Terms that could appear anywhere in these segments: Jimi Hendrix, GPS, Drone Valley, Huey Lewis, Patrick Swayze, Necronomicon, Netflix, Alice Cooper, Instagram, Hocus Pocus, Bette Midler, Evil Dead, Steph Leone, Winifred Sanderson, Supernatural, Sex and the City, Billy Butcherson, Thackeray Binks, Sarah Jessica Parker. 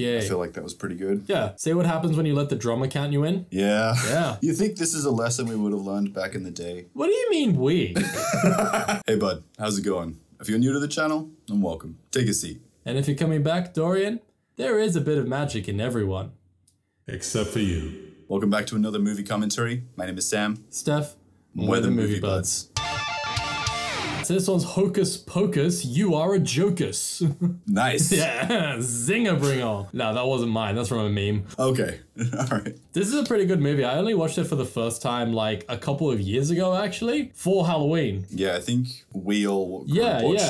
Okay. I feel like that was pretty good. Yeah. Say what happens when you let the drummer count you in? Yeah. Yeah. You think this is a lesson we would have learned back in the day? What do you mean we? Hey, bud. How's it going? If you're new to the channel, then welcome. Take a seat. And if you're coming back, Dorian, there is a bit of magic in everyone. Except for you. Welcome back to another movie commentary. My name is Sam. Steph. We're the Movie Buds. So this one's Hocus Pocus, You Are a Jokus. Nice. Yeah, zinger bring on. No, that wasn't mine. That's from a meme. Okay. All right. This is a pretty good movie. I only watched it for the first time like a couple of years ago, actually, for Halloween. Yeah, I think we all watched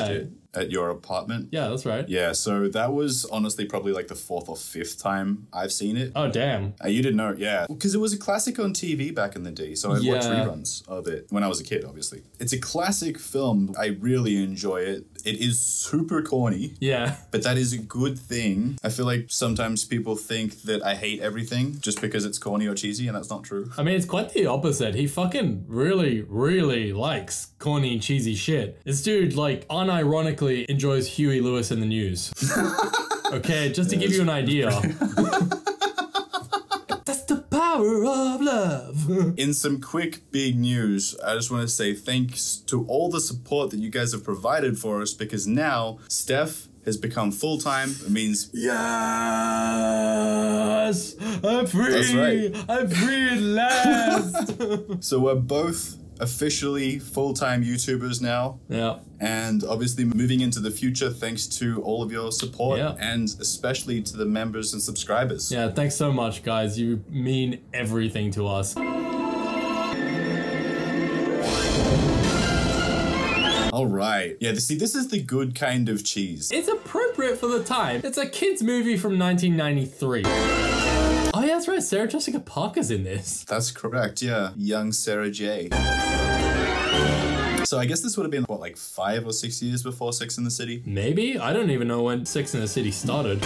it at your apartment. Yeah, that's right. Yeah, so that was honestly probably like the 4th or 5th time I've seen it. Oh, damn. You didn't know, yeah. Because it was a classic on TV back in the day, so I watched reruns of it when I was a kid, obviously. It's a classic film. I really enjoy it. It is super corny. Yeah. But that is a good thing. I feel like sometimes people think that I hate everything just because it's corny or cheesy, and that's not true. I mean, it's quite the opposite. He fucking really, really likes corny and cheesy shit. This dude, like, unironically enjoys Huey Lewis in the News. Okay, just to give you an idea. That's the power of love. In some quick big news, I just want to say thanks to all the support that you guys have provided for us, because now Steph has become full-time. It means yes, I'm free. That's right. I'm free at last. So we're both officially full-time YouTubers now. Yeah. And obviously moving into the future, thanks to all of your support and especially to the members and subscribers. Yeah, thanks so much, guys. You mean everything to us. All right. Yeah, see, this is the good kind of cheese. It's appropriate for the time. It's a kids movie from 1993. Oh yeah, that's right, Sarah Jessica Parker's in this. That's correct, yeah. Young Sarah J. So I guess this would have been, what, like 5 or 6 years before Sex and the City? Maybe? I don't even know when Sex and the City started.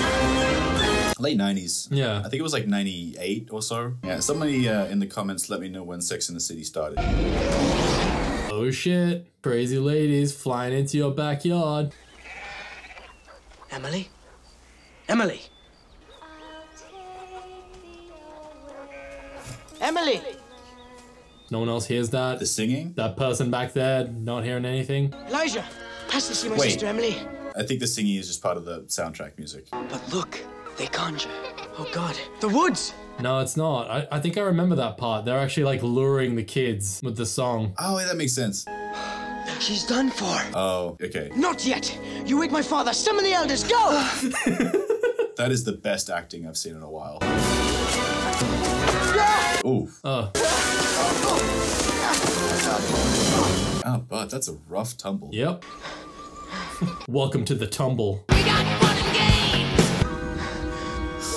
Late 90s. Yeah. I think it was like 98 or so. Yeah, somebody in the comments let me know when Sex and the City started. Oh shit, crazy ladies flying into your backyard. Emily? Emily! Emily! No one else hears that. The singing? That person back there not hearing anything. Elijah, pass this to my sister Emily. I think the singing is just part of the soundtrack music. But look, they conjure. Oh God, the woods! No, it's not. I think I remember that part. They're actually like luring the kids with the song. Oh, yeah, that makes sense. She's done for. Oh, okay. Not yet! You wake my father, summon the elders, go! That is the best acting I've seen in a while. Ooh. Oh, but that's a rough tumble. Yep. Welcome to the tumble. We got fun and games.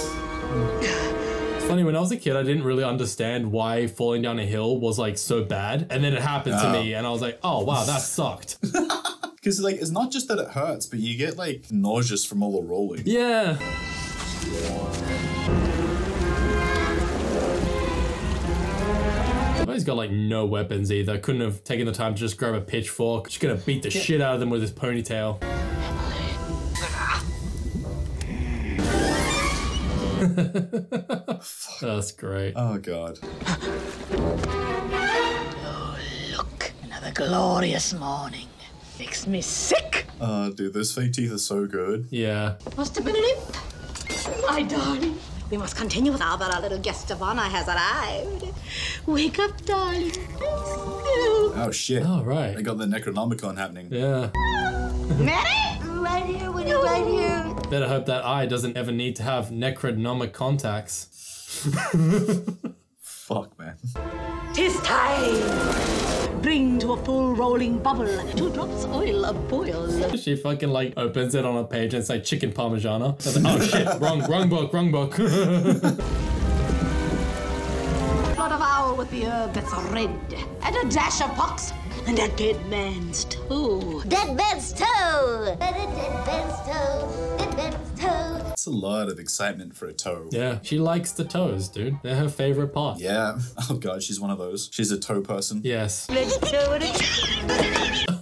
It's funny, when I was a kid, I didn't really understand why falling down a hill was like so bad. And then it happened to me and I was like, oh wow, that sucked. Because like, it's not just that it hurts, but you get like nauseous from all the rolling. Yeah. He's got like no weapons either. Couldn't have taken the time to just grab a pitchfork. Just gonna beat the shit out of them with his ponytail. That's great. Oh God. Oh look, another glorious morning. Makes me sick. Dude, those fake teeth are so good. Yeah. Must have been an imp, my darling. We must continue with our little guest of honor has arrived. Wake up, darling. Oh, shit. Oh, right. They got the Necronomicon happening. Yeah. Mary? Right here, Winnie, right here. Better hope that eye doesn't ever need to have Necronomic contacts. Fuck, man. 'Tis time. Bring to a full rolling bubble 2 drops oil of boil. She fucking like opens it on a page and it's like chicken parmigiana. It's like, oh shit, wrong book, wrong book. Blood of owl with the herb that's red. And a dash of pox. And a dead man's toe. Dead man's toe. Dead man's toe. Dead man's toe. That's a lot of excitement for a toe. Yeah, she likes the toes, dude. They're her favorite part. Yeah. Oh God, she's one of those. She's a toe person. Yes. Let's go.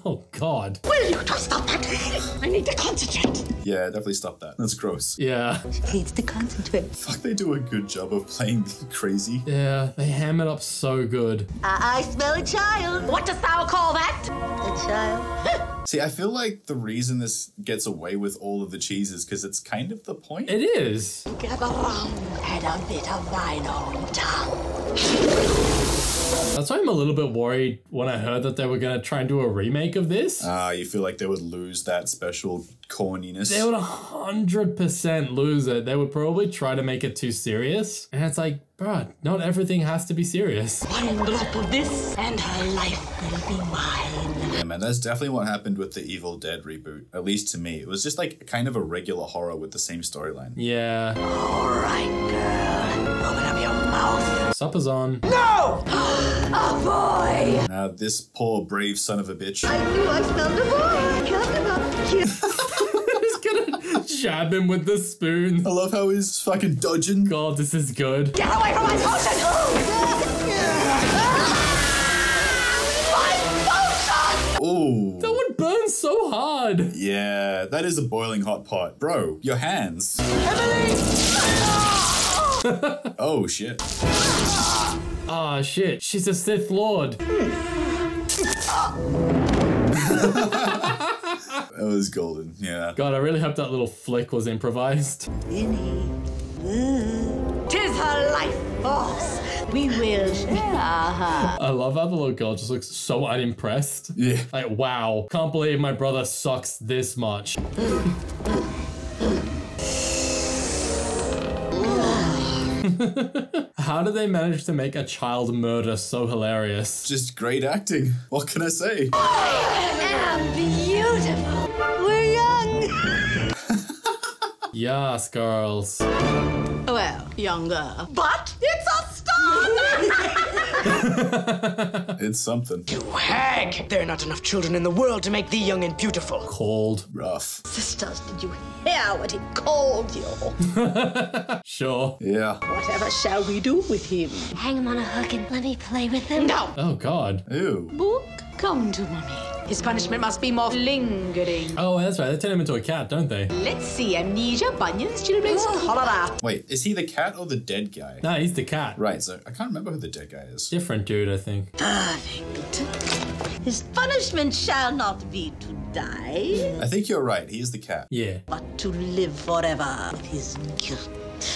Oh God. God. Will you just stop that? I need to concentrate. Yeah, definitely stop that. That's gross. Yeah. She needs to concentrate. Fuck, they do a good job of playing crazy. Yeah, they ham it up so good. I smell a child. What dost thou call that? A child. See, I feel like the reason this gets away with all of the cheese is because it's kind of the point. It is. Gather round and a bit of thine own tongue. That's why I'm a little bit worried when I heard that they were going to try and do a remake of this. Ah, you feel like they would lose that special corniness. They would 100% lose it. They would probably try to make it too serious. And it's like, bruh, not everything has to be serious. One drop of this and her life will be mine. Yeah, man, that's definitely what happened with the Evil Dead reboot. At least to me. It was just like kind of a regular horror with the same storyline. Yeah. All right, girl. Open up your mouth. Supper's on. No! Oh boy! Now this poor brave son of a bitch. I knew I smelled a boy. He's gonna jab him with the spoon. I love how he's fucking dodging. God, this is good. Get away from my potion! My potion! Ooh. That one burns so hard. Yeah, that is a boiling hot pot, bro. Your hands. Emily! Oh shit. Ah, oh, shit. She's a Sith Lord. That was golden, yeah. God, I really hope that little flick was improvised. Vinny. Tis her life force. We will share her. I love how the little girl just looks so unimpressed. Yeah. Like, wow. Can't believe my brother sucks this much. How do they manage to make a child murder so hilarious? Just great acting. What can I say? I am beautiful. We're young. Yes, girls. Well, younger. But it's a start. It's something. You hag! There are not enough children in the world to make thee young and beautiful. Cold. Rough. Sisters, did you hear what he called you? Sure. Yeah. Whatever shall we do with him? Hang him on a hook and let me play with him. No! Oh, God. Ew. Book, come to mommy. His punishment must be more lingering. Oh, that's right. They turn him into a cat, don't they? Let's see. Amnesia, bunions, children's cholera. Wait, is he the cat or the dead guy? No, he's the cat. Right, so I can't remember who the dead guy is. Different dude, I think. Perfect. His punishment shall not be to die. I think you're right. He is the cat. Yeah. But to live forever with his guilt.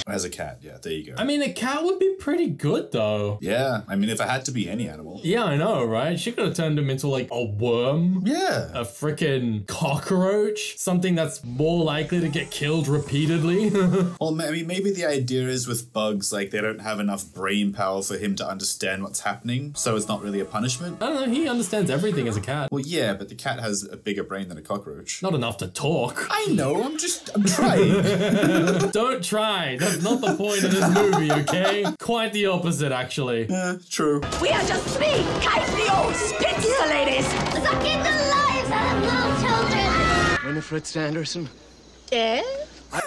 As a cat, yeah, there you go. I mean, a cat would be pretty good, though. Yeah, I mean, if it had to be any animal. Yeah, I know, right? She could have turned him into, like, a worm. Yeah. A freaking cockroach. Something that's more likely to get killed repeatedly. Well, I mean, maybe the idea is with bugs, like, they don't have enough brain power for him to understand what's happening, so it's not really a punishment. I don't know, he understands everything as a cat. Well, yeah, but the cat has a bigger brain than a cockroach. Not enough to talk. I know, I'm trying. Don't try. That's not the point of this movie, okay? Quite the opposite, actually. Yeah, true. We are just three kindly old spitzer ladies sucking the lives out of little children. Winifred Sanderson. Eh?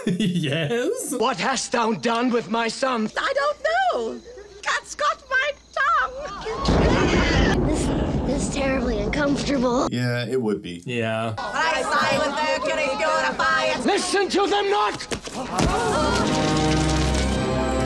Yes? What hast thou done with my son? I don't know. Cat's got my tongue. This is terribly uncomfortable. Yeah, it would be. Yeah. Listen to them not!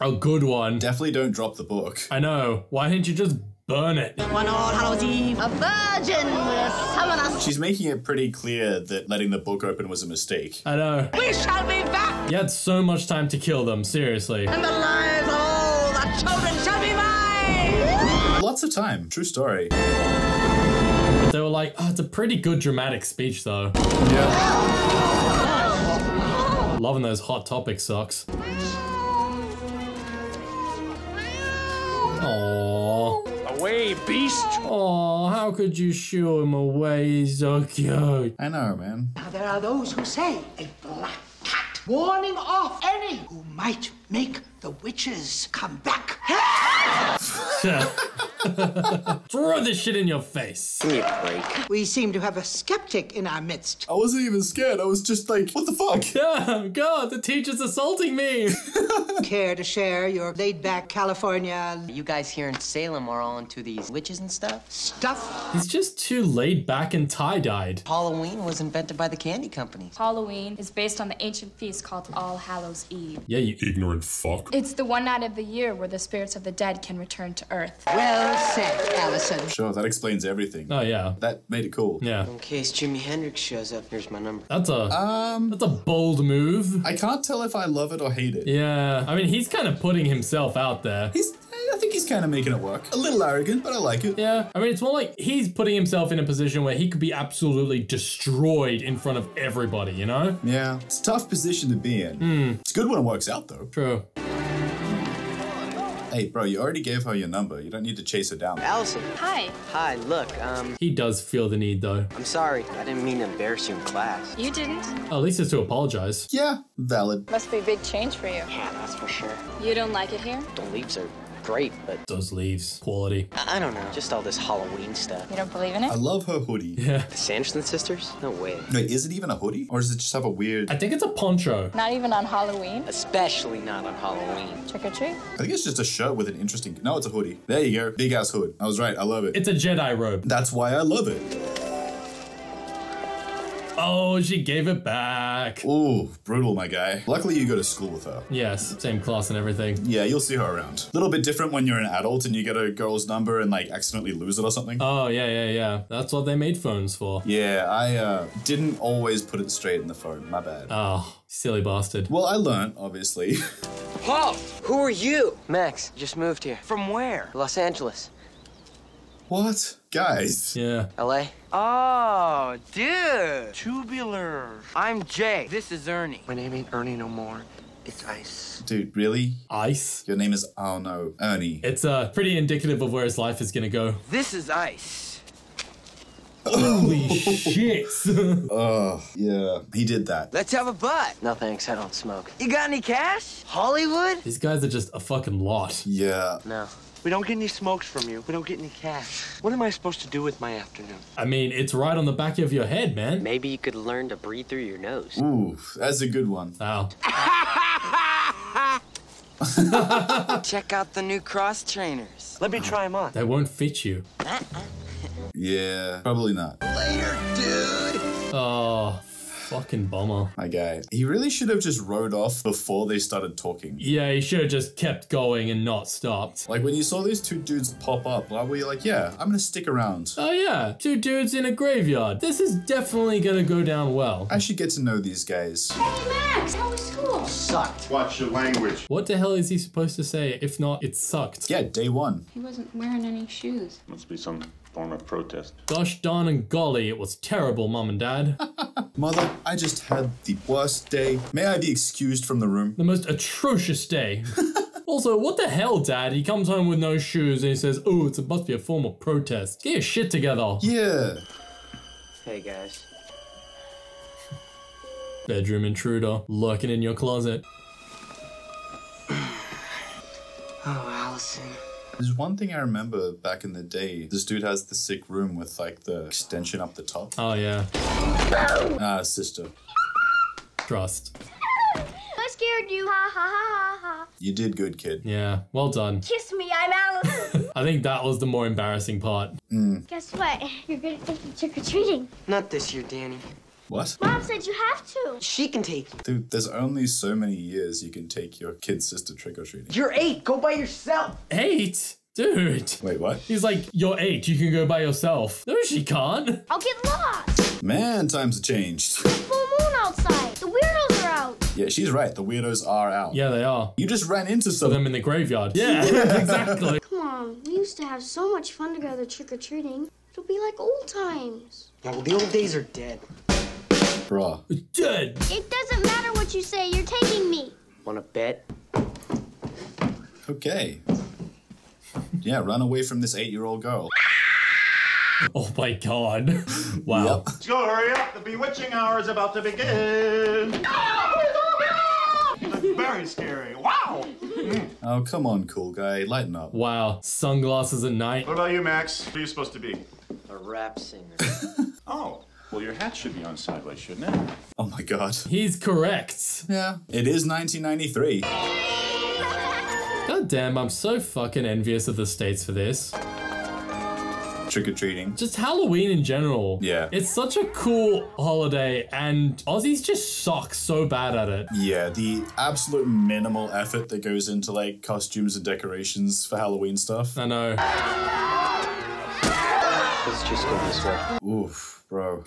A good one. Definitely don't drop the book. I know. Why didn't you just burn it? One All Hallows Eve, a virgin will summon us. She's making it pretty clear that letting the book open was a mistake. I know. We shall be back! You had so much time to kill them, seriously. And the lives of all the children shall be mine! Lots of time. True story. They were like, oh, it's a pretty good dramatic speech, though. Yeah. Loving those hot topic socks. Aww. Away, beast! Aww, how could you shoo him away? He's so cute. I know, man. Now there are those who say a black cat warning off any who might make the witches come back. Throw this shit in your face. Give me a break. We seem to have a skeptic in our midst. I wasn't even scared. I was just like, what the fuck? Yeah, God, the teacher's assaulting me. Care to share your laid-back California? You guys here in Salem are all into these witches and stuff? Stuff? He's just too laid back and tie-dyed. Halloween was invented by the candy companies. Halloween is based on the ancient feast called All Hallows Eve. Yeah, you ignorant fuck. It's the one night of the year where the spirits of the dead can return to Earth. Well said, Allison. Sure, that explains everything. Oh, yeah. That made it cool. Yeah. In case Jimi Hendrix shows up, here's my number. That's a bold move. I can't tell if I love it or hate it. Yeah. I mean, he's kind of putting himself out there. I think he's kind of making it work. A little arrogant, but I like it. Yeah. I mean, it's more like he's putting himself in a position where he could be absolutely destroyed in front of everybody, you know? Yeah. It's a tough position to be in. Mm. It's good when it works out, though. True. Hey, bro, you already gave her your number. You don't need to chase her down. Allison. Hi. Hi, look, He does feel the need, though. I'm sorry. I didn't mean to embarrass you in class. You didn't. Oh, at least it's to apologize. Yeah, valid. Must be a big change for you. Yeah, that's for sure. You don't like it here? The leaves are great, but... Those leaves. Quality. I don't know. Just all this Halloween stuff. You don't believe in it? I love her hoodie. Yeah. The Sanderson sisters? No way. Wait, is it even a hoodie? Or does it just have a weird... I think it's a poncho. Not even on Halloween? Especially not on Halloween. Trick or treat? I think it's just a shirt with an interesting... No, it's a hoodie. There you go. Big ass hood. I was right. I love it. It's a Jedi robe. That's why I love it. Oh, she gave it back. Ooh, brutal, my guy. Luckily, you go to school with her. Yes, same class and everything. Yeah, you'll see her around. A little bit different when you're an adult and you get a girl's number and, like, accidentally lose it or something. Oh, yeah. That's what they made phones for. Yeah, I didn't always put it straight in the phone. My bad. Oh, silly bastard. Well, I learned, obviously. Paul, who are you? Max, just moved here. From where? Los Angeles. What? Guys. Yeah. LA? Oh, dude. Tubular. I'm Jay. This is Ernie. My name ain't Ernie no more. It's Ice. Dude, really? Ice? Your name is, oh no, Ernie. It's pretty indicative of where his life is gonna go. This is Ice. Holy shit. Oh, yeah. He did that. Let's have a butt. No thanks, I don't smoke. You got any cash? Hollywood? These guys are just a fucking lot. Yeah. No. We don't get any smokes from you. We don't get any cash. What am I supposed to do with my afternoon? I mean, it's right on the back of your head, man. Maybe you could learn to breathe through your nose. Ooh, that's a good one. Ow. Check out the new cross trainers. Let me try them on. They won't fit you. Yeah, probably not. Later, dude. Oh. Fucking bummer. My guy. He really should have just rode off before they started talking. Yeah, he should have just kept going and not stopped. Like, when you saw these two dudes pop up, were you like, yeah, I'm gonna stick around. Oh, yeah. Two dudes in a graveyard. This is definitely gonna go down well. I should get to know these guys. Hey, Max! How was school? Sucked. Watch your language. What the hell is he supposed to say? If not, it sucked. Yeah, day one. He wasn't wearing any shoes. Must be some form of protest. Gosh darn and golly, it was terrible, Mom and Dad. Mother, I just had the worst day. May I be excused from the room? The most atrocious day. Also, what the hell, Dad? He comes home with no shoes and he says, oh, it must be a form of protest. Get your shit together. Yeah. Hey, guys. Bedroom intruder lurking in your closet. Oh, Allison. There's one thing I remember back in the day. This dude has the sick room with, like, the extension up the top. Oh, yeah. Sister. Trust. I scared you. Ha, ha, ha, ha. You did good, kid. Yeah, well done. Kiss me, I'm Alice. I think that was the more embarrassing part. Mm. Guess what? You're gonna think you're trick-or-treating. Not this year, Danny. What? Mom said you have to. She can take. Dude, there's only so many years you can take your kid sister trick-or-treating. You're 8. Go by yourself. 8? Dude. Wait, what? He's like, you're 8. You can go by yourself. No, she can't. I'll get lost. Man, times have changed. It's full moon outside. The weirdos are out. Yeah, she's right. The weirdos are out. Yeah, they are. You just ran into some of them in the graveyard. Yeah, exactly. Come on. We used to have so much fun together trick-or-treating. It'll be like old times. Yeah, well, the old days are dead. Bruh. Dead. It doesn't matter what you say. You're taking me. Wanna bet? Okay. Yeah, run away from this 8-year-old girl. Oh my God. Wow. Yep. So hurry up. The bewitching hour is about to begin. That's very scary. Wow. Mm. Oh, come on, cool guy. Lighten up. Wow. Sunglasses at night. What about you, Max? What are you supposed to be? A rap singer. Oh. Well, your hat should be on sideways, shouldn't it? Oh my god. He's correct. Yeah. It is 1993. God damn, I'm so fucking envious of the States for this. Trick-or-treating. Just Halloween in general. Yeah. It's such a cool holiday and Aussies just suck so bad at it. Yeah, the absolute minimal effort that goes into like costumes and decorations for Halloween stuff. I know. Let's just go this way. Oof, bro.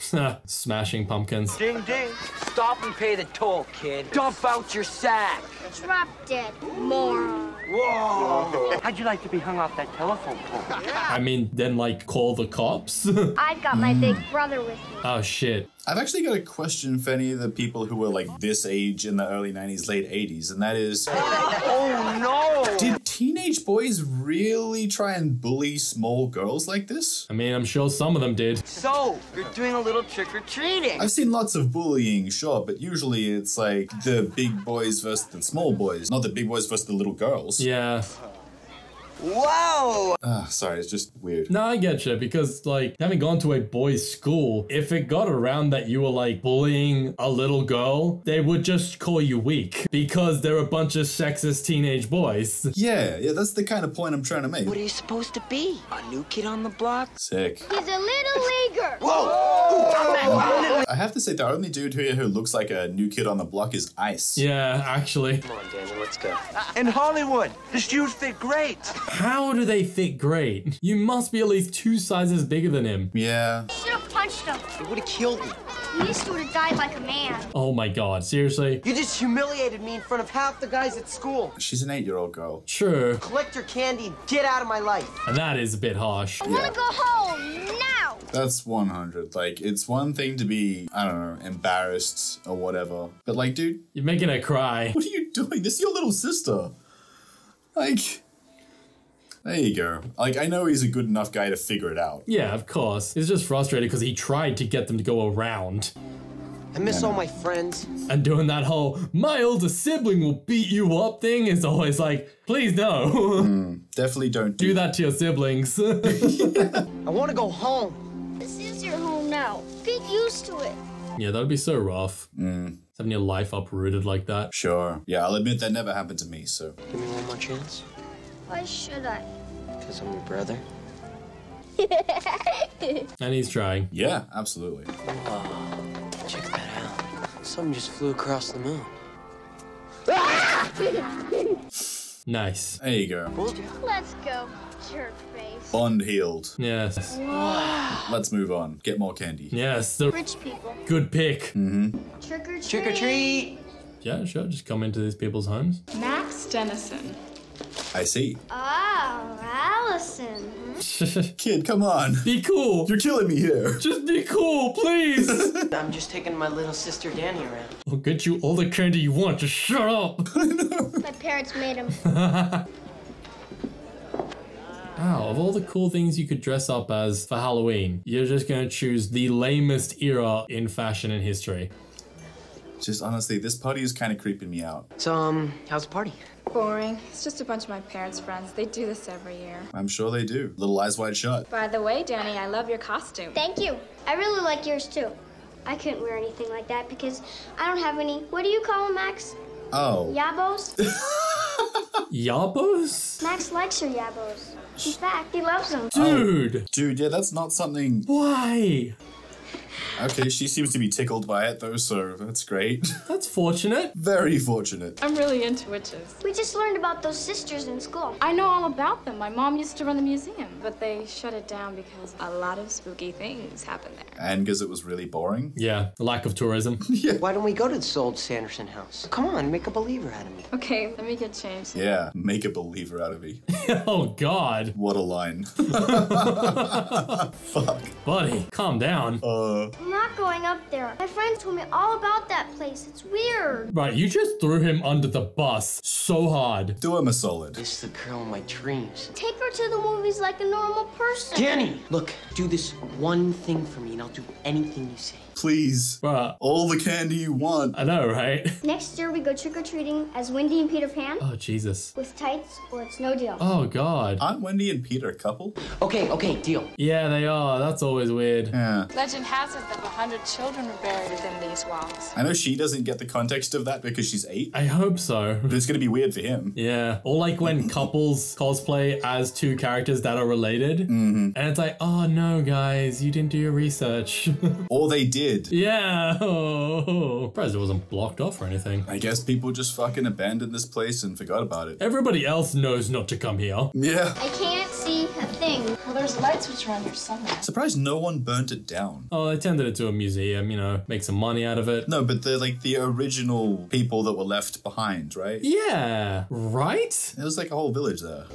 Smashing pumpkins. Ding, ding. Stop and pay the toll, kid. Dump out your sack. Drop dead. More. Whoa! How'd you like to be hung off that telephone pole? Yeah. I mean, then like call the cops? I've got my big brother with me. Oh shit. I've actually got a question for any of the people who were like this age in the early 90s, late 80s, and that is... Oh no! Did teenage boys really try and bully small girls like this? I mean, I'm sure some of them did. So, you're doing a little trick-or-treating. I've seen lots of bullying, sure, but usually it's like the big boys versus the small boys, not the big boys versus the little girls. Yeah. Wow! Sorry, it's just weird. No, I get you, because, like, having gone to a boys' school, if it got around that you were, like, bullying a little girl, they would just call you weak, because they're a bunch of sexist teenage boys. Yeah, that's the kind of point I'm trying to make. What are you supposed to be? A new kid on the block? Sick. He's a little leaguer! Whoa! I have to say, the only dude here who looks like a new kid on the block is Ice. Yeah, actually. Come on, Daniel, let's go. In Hollywood, the shoes fit great! How do they fit great? You must be at least 2 sizes bigger than him. Yeah. You should have punched him. It would have killed me. At least you would have died like a man. Oh my god, seriously? You just humiliated me in front of half the guys at school. She's an 8-year-old girl. Sure. Collect your candy and get out of my life. And that is a bit harsh. I wanna go home now. That's 100. Like, it's one thing to be, I don't know, embarrassed or whatever. But like, dude. You're making her cry. What are you doing? This is your little sister. Like... There you go. Like, I know he's a good enough guy to figure it out. Yeah, of course. He's just frustrated because he tried to get them to go around. I miss all my friends. And doing that whole, my older sibling will beat you up thing is always like, please no. Definitely don't do that to your siblings. I want to go home. This is your home now. Get used to it. Yeah, that would be so rough. Having your life uprooted like that. Sure. Yeah, I'll admit that never happened to me, so. Give me one more chance. Why should I? Because I'm your brother. And he's trying. Yeah, absolutely. Check that out. Something just flew across the moon. Nice. There you go. Let's go, jerk face. Bond healed. Yes. Wow. Let's move on. Get more candy. Yes. The rich people. Good pick. Trick or treat. Trick or treat. Yeah, sure. Just come into these people's homes. Max Dennison. I see. Oh, Allison. Kid, come on. Be cool. You're killing me here. Just be cool, please. I'm just taking my little sister Danny around. I'll get you all the candy you want. Just shut up. My parents made him. Wow, of all the cool things you could dress up as for Halloween, you're just going to choose the lamest era in fashion and history. Just honestly, this party is kind of creeping me out. So, how's the party? Boring. It's just a bunch of my parents' friends. They do this every year. I'm sure they do. Little eyes wide shut. By the way, Danny, I love your costume. Thank you. I really like yours too. I couldn't wear anything like that because I don't have any. What do you call them, Max? Oh. Yabos? Yabos? Max likes your yabos. In fact, he loves them. Dude. Oh. Dude, yeah, that's not something. Why? Okay, she seems to be tickled by it though, so that's great. That's fortunate. Very fortunate. I'm really into witches. We just learned about those sisters in school. I know all about them. My mom used to run the museum, but they shut it down because a lot of spooky things happened there. And because it was really boring? Yeah, the lack of tourism. Yeah. Why don't we go to this old Sanderson house? Come on, make a believer out of me. Okay, let me get changed. Yeah, make a believer out of me. Oh god. What a line. Fuck. Buddy, calm down. I'm not going up there. My friend told me all about that place. It's weird. Right, you just threw him under the bus so hard. Do him a solid. This is the girl in my dreams. Take her to the movies like a normal person. Danny, look, do this one thing for me and I'll do anything you say. Please. What? All the candy you want. I know, right? Next year we go trick-or-treating as Wendy and Peter Pan. Oh, Jesus. With tights or it's no deal. Oh, God. Aren't Wendy and Peter a couple? Okay, okay, deal. Yeah, they are. That's always weird. Yeah. Legend has it that 100 children were buried within these walls. I know she doesn't get the context of that because she's 8. I hope so. But it's going to be weird for him. Yeah. Or like when couples cosplay as two characters that are related. Mm-hmm. And it's like, oh, no, guys, you didn't do your research. Or they did. Yeah. Oh. Surprised it wasn't blocked off or anything. I guess people just fucking abandoned this place and forgot about it. Everybody else knows not to come here. Yeah. I can't see a thing. Well, there's a light switch around here somewhere. Surprised no one burnt it down. Oh, they tended it to a museum, you know, make some money out of it. No, but they're like the original people that were left behind, right? Yeah. Right? It was like a whole village there.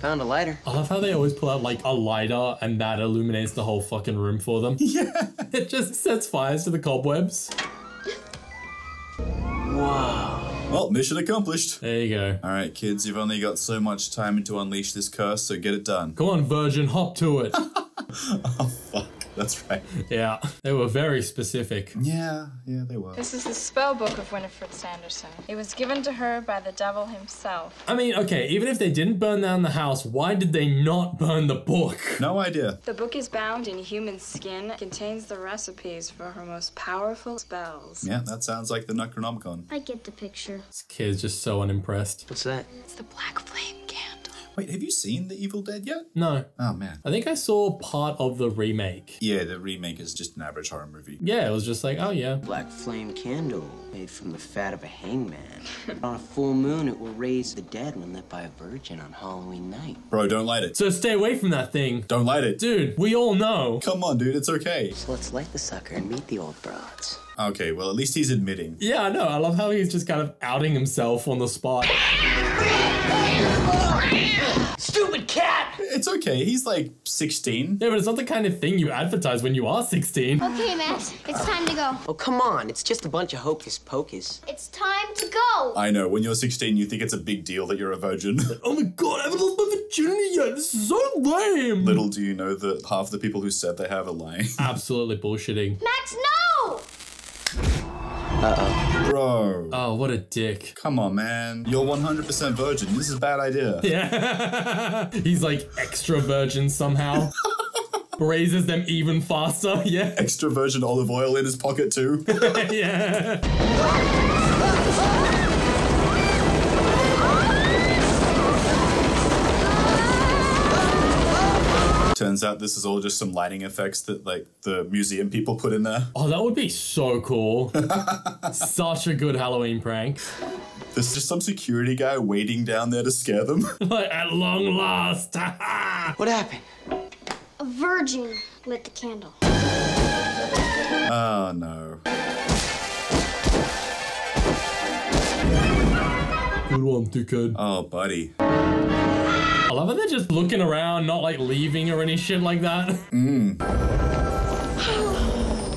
Found a lighter. I love how they always pull out like a lighter and that illuminates the whole fucking room for them. Yeah. It just sets fires to the cobwebs. Wow. Well, mission accomplished. There you go. All right, kids, you've only got so much time to unleash this curse, so get it done. Come on, virgin, hop to it. Oh, fuck. That's right. Yeah, they were very specific. Yeah, they were. This is the spell book of Winifred Sanderson. It was given to her by the devil himself. I mean, okay, even if they didn't burn down the house, why did they not burn the book? No idea. The book is bound in human skin. It contains the recipes for her most powerful spells. Yeah, that sounds like the Necronomicon. I get the picture. This kid's just so unimpressed. What's that? It's the black flame candle. Wait, have you seen The Evil Dead yet? No. Oh, man. I think I saw part of the remake. Yeah, the remake is just an average horror movie. Yeah, it was just like, oh, yeah. Black flame candle made from the fat of a hangman. On a full moon, it will raise the dead when lit by a virgin on Halloween night. Bro, don't light it. So stay away from that thing. Don't light it. Dude, we all know. Come on, dude. It's okay. So let's light the sucker and meet the old broads. Okay, well, at least he's admitting. Yeah, I know. I love how he's just kind of outing himself on the spot. Stupid cat! It's okay, he's like 16. Yeah, but it's not the kind of thing you advertise when you are 16. Okay, Max, it's time to go. Oh, come on, it's just a bunch of hocus pocus. It's time to go! I know, when you're 16, you think it's a big deal that you're a virgin. Like, oh my god, I haven't lost my virginity yet, this is so lame! Little do you know that half the people who said they have are lying. Absolutely bullshitting. Max, no! Uh-oh. Bro. Oh, what a dick. Come on, man. You're 100% virgin. This is a bad idea. Yeah. He's like extra virgin somehow. Raises them even faster. Yeah. Extra virgin olive oil in his pocket too. Yeah. Turns out this is all just some lighting effects that like the museum people put in there. Oh, that would be so cool. Such a good Halloween prank. There's just some security guy waiting down there to scare them. Like, at long last. What happened? A virgin lit the candle. Oh, no. Good one, dickhead. Oh, buddy. I love how they're just looking around, not like leaving or any shit like that. Mm.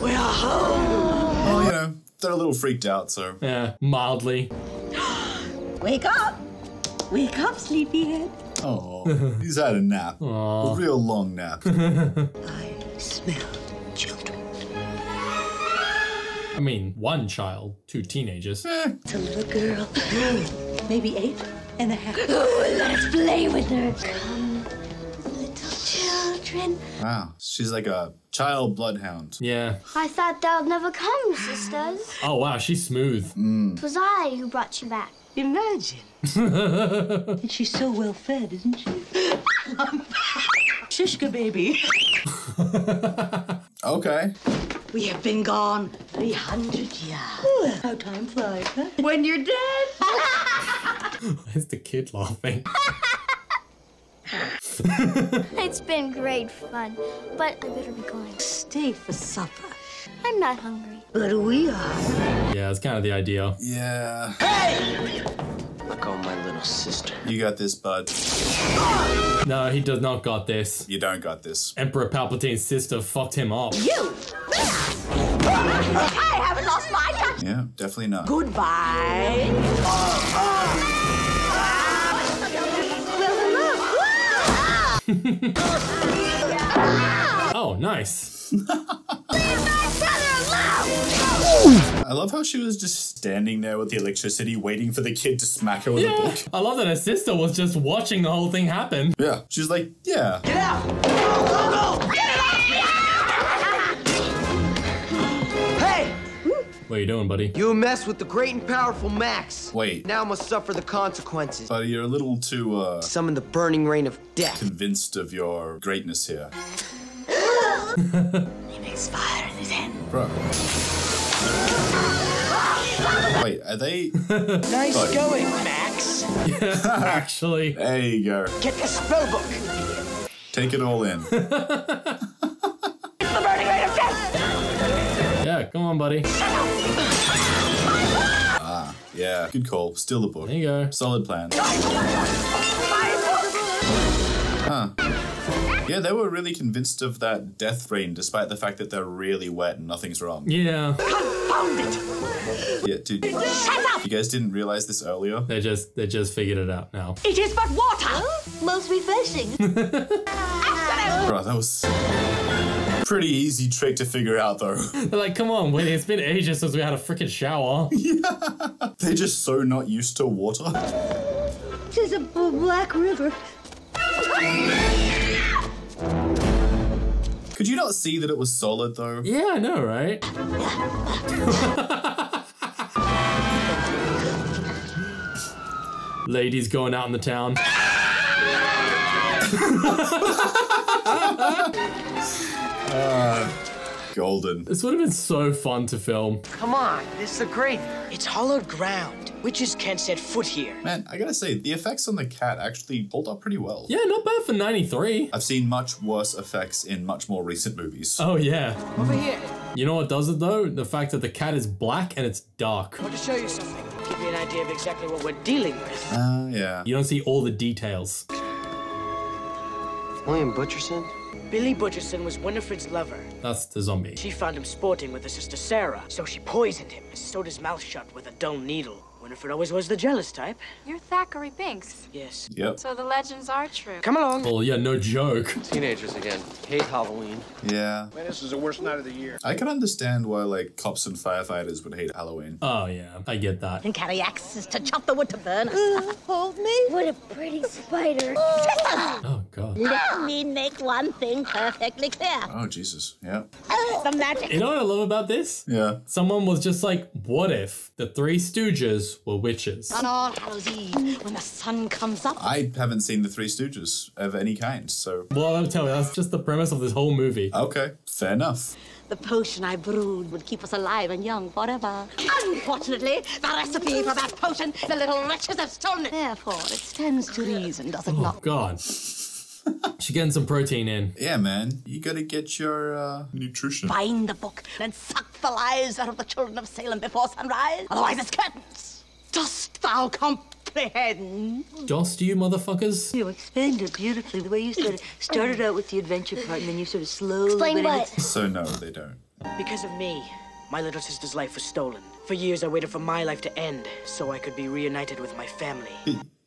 We're home. Well, you know, they're a little freaked out, so. Yeah, mildly. Wake up. Wake up, sleepyhead. Oh, he's had a nap. Aww. A real long nap. I smelled children. I mean, one child, two teenagers. It's a little girl, maybe 8 and a half. Oh, let's play with her. Come, little children. Wow, she's like a child bloodhound. Yeah. I thought thou would never come, sisters. Oh, wow, she's smooth. Mm. 'Twas I who brought you back. Imagine. And she's so well fed, isn't she? Shishka baby. Okay. We have been gone 300 years. Ooh, how time flies, huh? When you're dead. Why is the kid laughing? It's been great fun, but I better be going. Stay for supper. I'm not hungry. But we are. Yeah, that's kind of the idea. Yeah. Hey! Look on my little sister. You got this, bud. No, he does not got this. You don't got this. Emperor Palpatine's sister fucked him up. You! I haven't lost my touch! Yeah, definitely not. Goodbye. Oh, nice. I love how she was just standing there with the electricity waiting for the kid to smack her with a book. I love that her sister was just watching the whole thing happen. Yeah. She was like, yeah. Get out! Go, go, go! Get it off! Hey! What are you doing, buddy? You mess with the great and powerful Max. Wait. Now I must suffer the consequences. But you're a little too, summon the burning rain of death. Convinced of your greatness here. He makes fire in his hand. Bro. Wait, are they? Nice going, Max. Yeah, actually. There you go. Get the spellbook. Take it all in. The burning rate of death. Yeah, come on, buddy. Ah, yeah, good call. Steal the book. There you go. Solid plan. Huh. Yeah, they were really convinced of that death rain, despite the fact that they're really wet and nothing's wrong. Yeah. Confound it! Yeah, dude. Shut up! You guys didn't realize this earlier? They just figured it out now. It is but water! Most refreshing. Bro, that was pretty easy trick to figure out, though. They're like, come on, Winnie, it's been ages since we had a freaking shower. Yeah. They're just so not used to water. It is a black river. Could you not see that it was solid, though? Yeah, I know, right? Ladies going out in the town. Golden. This would have been so fun to film. Come on, this is the gravy. It's hollowed ground. Witches can't set foot here. Man, I gotta say, the effects on the cat actually hold up pretty well. Yeah, not bad for 93. I've seen much worse effects in much more recent movies. Oh, yeah. Over here. You know what does it, though? The fact that the cat is black and it's dark. I want to show you something. Give you an idea of exactly what we're dealing with. Yeah. You don't see all the details. William Butcherson? Billy Butcherson was Winifred's lover. That's the zombie. She found him sporting with her sister Sarah, so she poisoned him and sewed his mouth shut with a dull needle. Winifred always was the jealous type. You're Thackeray Binks. Yes. Yep. So the legends are true. Come along. Well, yeah, no joke. Teenagers again. Hate Halloween. Yeah. Man, this is the worst night of the year. I can understand why, like, cops and firefighters would hate Halloween. Oh, yeah. I get that. And carry axes to chop the wood to burn us. Hold me. What a pretty spider. Oh, God. Let me make one thing perfectly clear. Oh, Jesus. Yeah. The magic. You know what I love about this? Yeah. Someone was just like, what if the Three Stooges were witches? On All Hallows' Eve, when the sun comes up. I haven't seen the Three Stooges of any kind, so. Well, I'm telling you, that's just the premise of this whole movie. Okay, fair enough. The potion I brewed would keep us alive and young forever. Unfortunately, the recipe for that potion, the little wretches have stolen it. Therefore, it stands to reason, does it not? Oh, God. She's getting some protein in. Yeah, man. You gotta get your nutrition. Find the book and suck the lives out of the children of Salem before sunrise. Otherwise, it's curtains. Dost thou comprehend? Dost you, motherfuckers? You expanded beautifully. The way you sort of started out with the adventure part and then you sort of slowly... Explain what? So no, they don't. Because of me, my little sister's life was stolen. For years I waited for my life to end so I could be reunited with my family.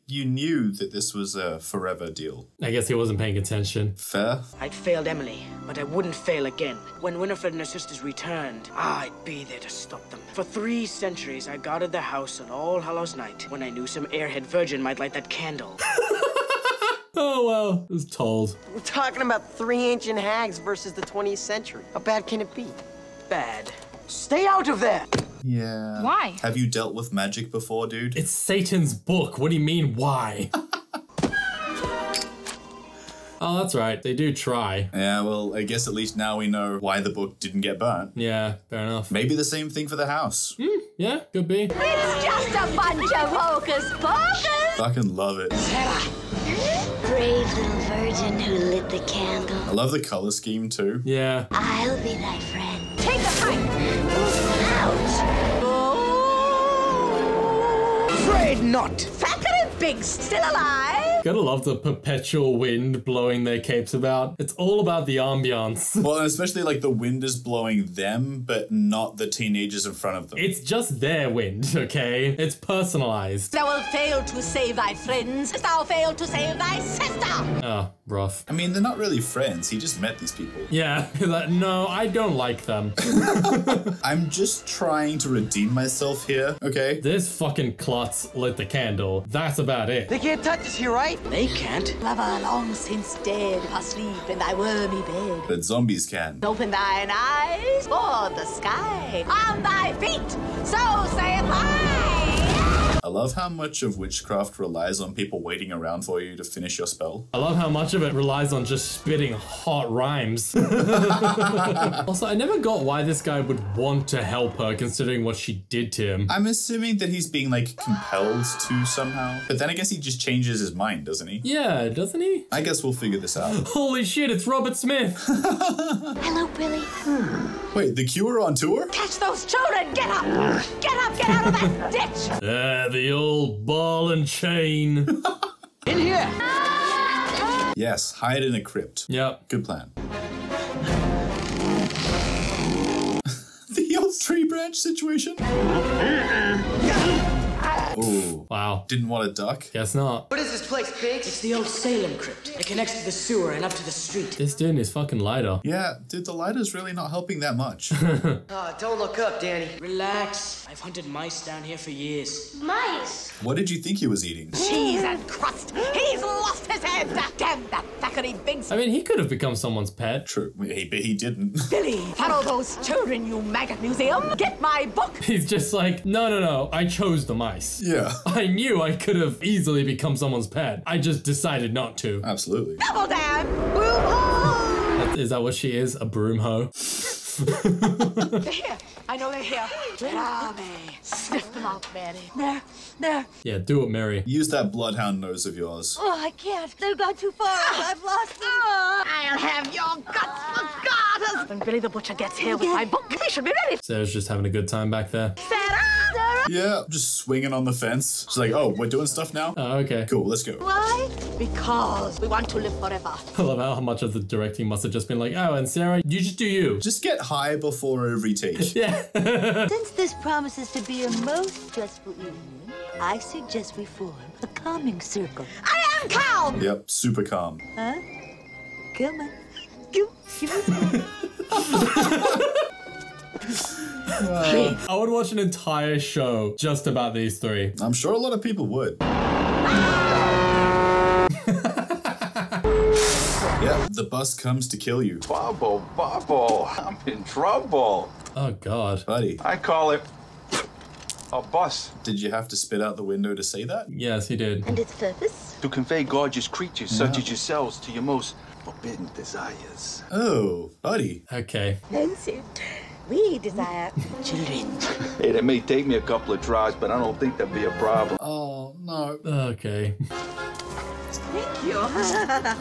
You knew that this was a forever deal. I guess he wasn't paying attention. Fair. I'd failed Emily, but I wouldn't fail again. When Winifred and her sisters returned, I'd be there to stop them. For 3 centuries, I guarded the house on All Hallows Night when I knew some airhead virgin might light that candle. Oh, well, I was told. We're talking about 3 ancient hags versus the 20th century. How bad can it be? Bad. Stay out of there! Yeah. Why? Have you dealt with magic before, dude? It's Satan's book. What do you mean, why? Oh, that's right. They do try. Yeah, well, I guess at least now we know why the book didn't get burnt. Yeah, fair enough. Maybe the same thing for the house. Yeah, could be. It's just a bunch of hocus pocus. Fucking love it. Brave little virgin who lit the candle. I love the color scheme, too. Yeah. I'll be thy friend. Take the pipe. Oh. Afraid not. Thackeray Biggs still alive? Gotta love the perpetual wind blowing their capes about. It's all about the ambiance. Well, and especially like the wind is blowing them, but not the teenagers in front of them. It's just their wind, okay? It's personalized. Thou wilt fail to save thy friends, as thou fail to save thy sister! Oh, rough. I mean, they're not really friends. He just met these people. Yeah, like, no, I don't like them. I'm just trying to redeem myself here, okay? This fucking klutz lit the candle. That's about it. They can't touch us here, right? They can't. Lover long since dead, asleep in thy wormy bed. But zombies can. Open thine eyes for the sky. On thy feet, so saith I. I love how much of witchcraft relies on people waiting around for you to finish your spell. I love how much of it relies on just spitting hot rhymes. Also, I never got why this guy would want to help her considering what she did to him. I'm assuming that he's being like compelled to somehow. But then I guess he just changes his mind, doesn't he? Yeah, doesn't he? I guess we'll figure this out. Holy shit, it's Robert Smith. Hello, Billy. Wait, The Cure on tour? Catch those children, get up! Get up, get out of that ditch! The old ball and chain. In here! Yes, hide in a crypt. Yep. Good plan. The old tree branch situation? Oh. Wow. Didn't want a duck? Guess not. What is this place, pigs? It's the old Salem crypt. It connects to the sewer and up to the street. This dude is fucking lighter. Yeah, dude, the lighter's really not helping that much. Oh, don't look up, Danny. Relax. I've hunted mice down here for years. Mice? What did you think he was eating? Cheese and crust. He's lost his head. Damn that Thackeray Binks. I mean, he could have become someone's pet. True, but he didn't. Billy, follow those children, you maggot museum. Get my book. He's just like, no, no, no. I chose the mice. Yeah. I knew I could have easily become someone's pet. I just decided not to. Absolutely. Double down, broom hoe! Is that what she is? A broom hoe? They're here. I know they're here. Blimey. Sniff them out, Mary. There. There. Yeah, do it, Mary. Use that bloodhound nose of yours. Oh, I can't. They've gone too far. I've lost them. I'll have your guts for garters. When Billy the Butcher gets here with my book, they should be ready. Sarah's just having a good time back there. Sarah! Yeah, just swinging on the fence. She's like, oh, we're doing stuff now? Oh, okay. Cool, let's go. Why? Because we want to live forever. I love how much of the directing must have just been like, oh, and Sarah, you just do you. Just get high before every take. Yeah. Since this promises to be a most stressful evening, I suggest we form a calming circle. I am calm! Yep, super calm. Huh? Come on. Give me I would watch an entire show just about these three. I'm sure a lot of people would. Yeah, the bus comes to kill you. Bubble, bubble, I'm in trouble. Oh, God. Buddy. I call it a bus. Did you have to spit out the window to say that? Yes, he did. And its purpose? To convey gorgeous creatures such as yourselves to your most forbidden desires. Oh, buddy. Okay. That's it. We desire children. Hey, that may take me a couple of tries, but I don't think that'd be a problem. Oh, no. Okay. Thank you.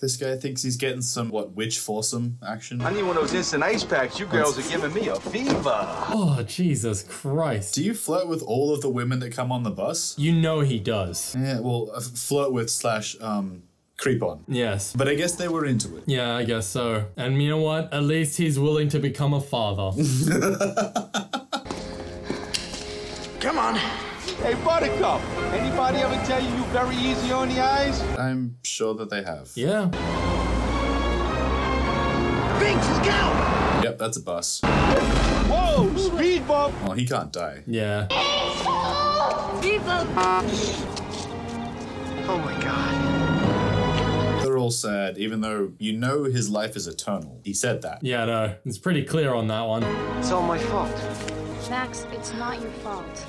This guy thinks he's getting some, what, witch foursome action? I need one of those instant ice packs. You girls are giving me a fever. Oh, Jesus Christ. Do you flirt with all of the women that come on the bus? You know he does. Yeah, well, flirt with slash, creep on. Yes. But I guess they were into it. Yeah, I guess so. And you know what? At least he's willing to become a father. Come on. Hey, Buttercup, anybody ever tell you you're very easy on the eyes? I'm sure that they have. Yeah. Binks, look out! Yep, that's a bus. Whoa, speed bump! Oh, he can't die. Yeah. Speed bump! Oh my God. They're all sad, even though you know his life is eternal. He said that. Yeah, I know. It's pretty clear on that one. It's all my fault. Max, it's not your fault.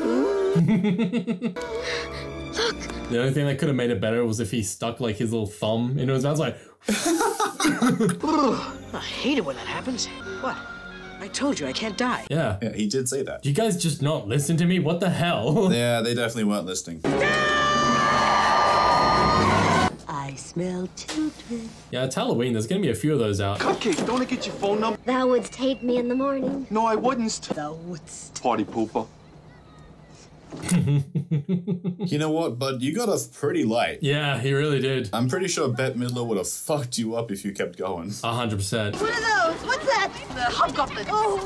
Look! The only thing that could have made it better was if he stuck like his little thumb into his mouth, like... I hate it when that happens. What? I told you I can't die. Yeah. Yeah, he did say that. You guys just not listen to me? What the hell? Yeah, they definitely weren't listening. I smell children. Yeah, it's Halloween. There's gonna be a few of those out. Cupcake, don't I get your phone number? Thou wouldst hate me in the morning. No, I wouldn't. Thou wouldst. Party pooper. You know what, bud? You got off pretty light. Yeah, he really did. I'm pretty sure Bette Midler would have fucked you up if you kept going. 100%. What are those? What's that? The hobgoblin. Oh,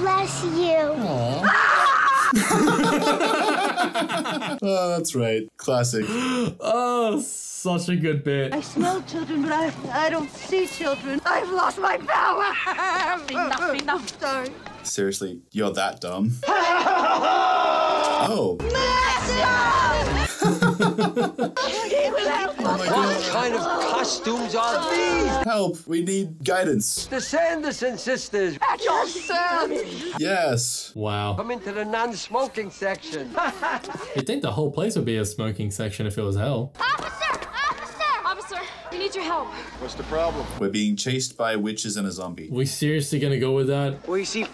bless you. Aww. Ah! Oh, that's right. Classic. Oh, such a good bit. I smell children, but I don't see children. I've lost my power. Enough. Sorry. Seriously, you're that dumb. Oh. What kind of costumes are these? Help, we need guidance. The Sanderson sisters. At your service. Yes. Wow. Come into the non-smoking section. You'd think the whole place would be a smoking section if it was hell. Officer! Officer! We need your help. What's the problem? We're being chased by witches and a zombie. We seriously gonna go with that? Well, you see...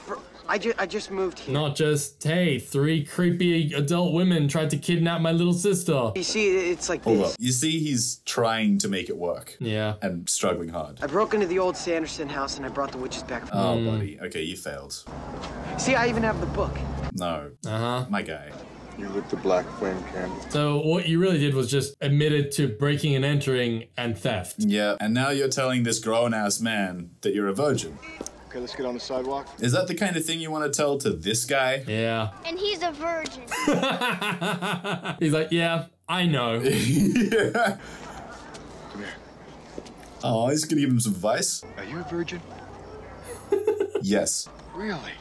I just moved here. Not just, hey, three creepy adult women tried to kidnap my little sister. You see, it's like this. Hold up. You see, he's trying to make it work. Yeah. And struggling hard. I broke into the old Sanderson house and I brought the witches back. Oh, buddy. Okay, you failed. See, I even have the book. No. Uh-huh. My guy. You lit the black flame candle. So what you really did was just admitted to breaking and entering and theft. Yeah, and now you're telling this grown-ass man that you're a virgin. Okay, let's get on the sidewalk. Is that the kind of thing you want to tell to this guy? Yeah. And he's a virgin. He's like, yeah, I know. Yeah. Come here. Oh, he's gonna give him some advice. Are you a virgin? Yes. Really?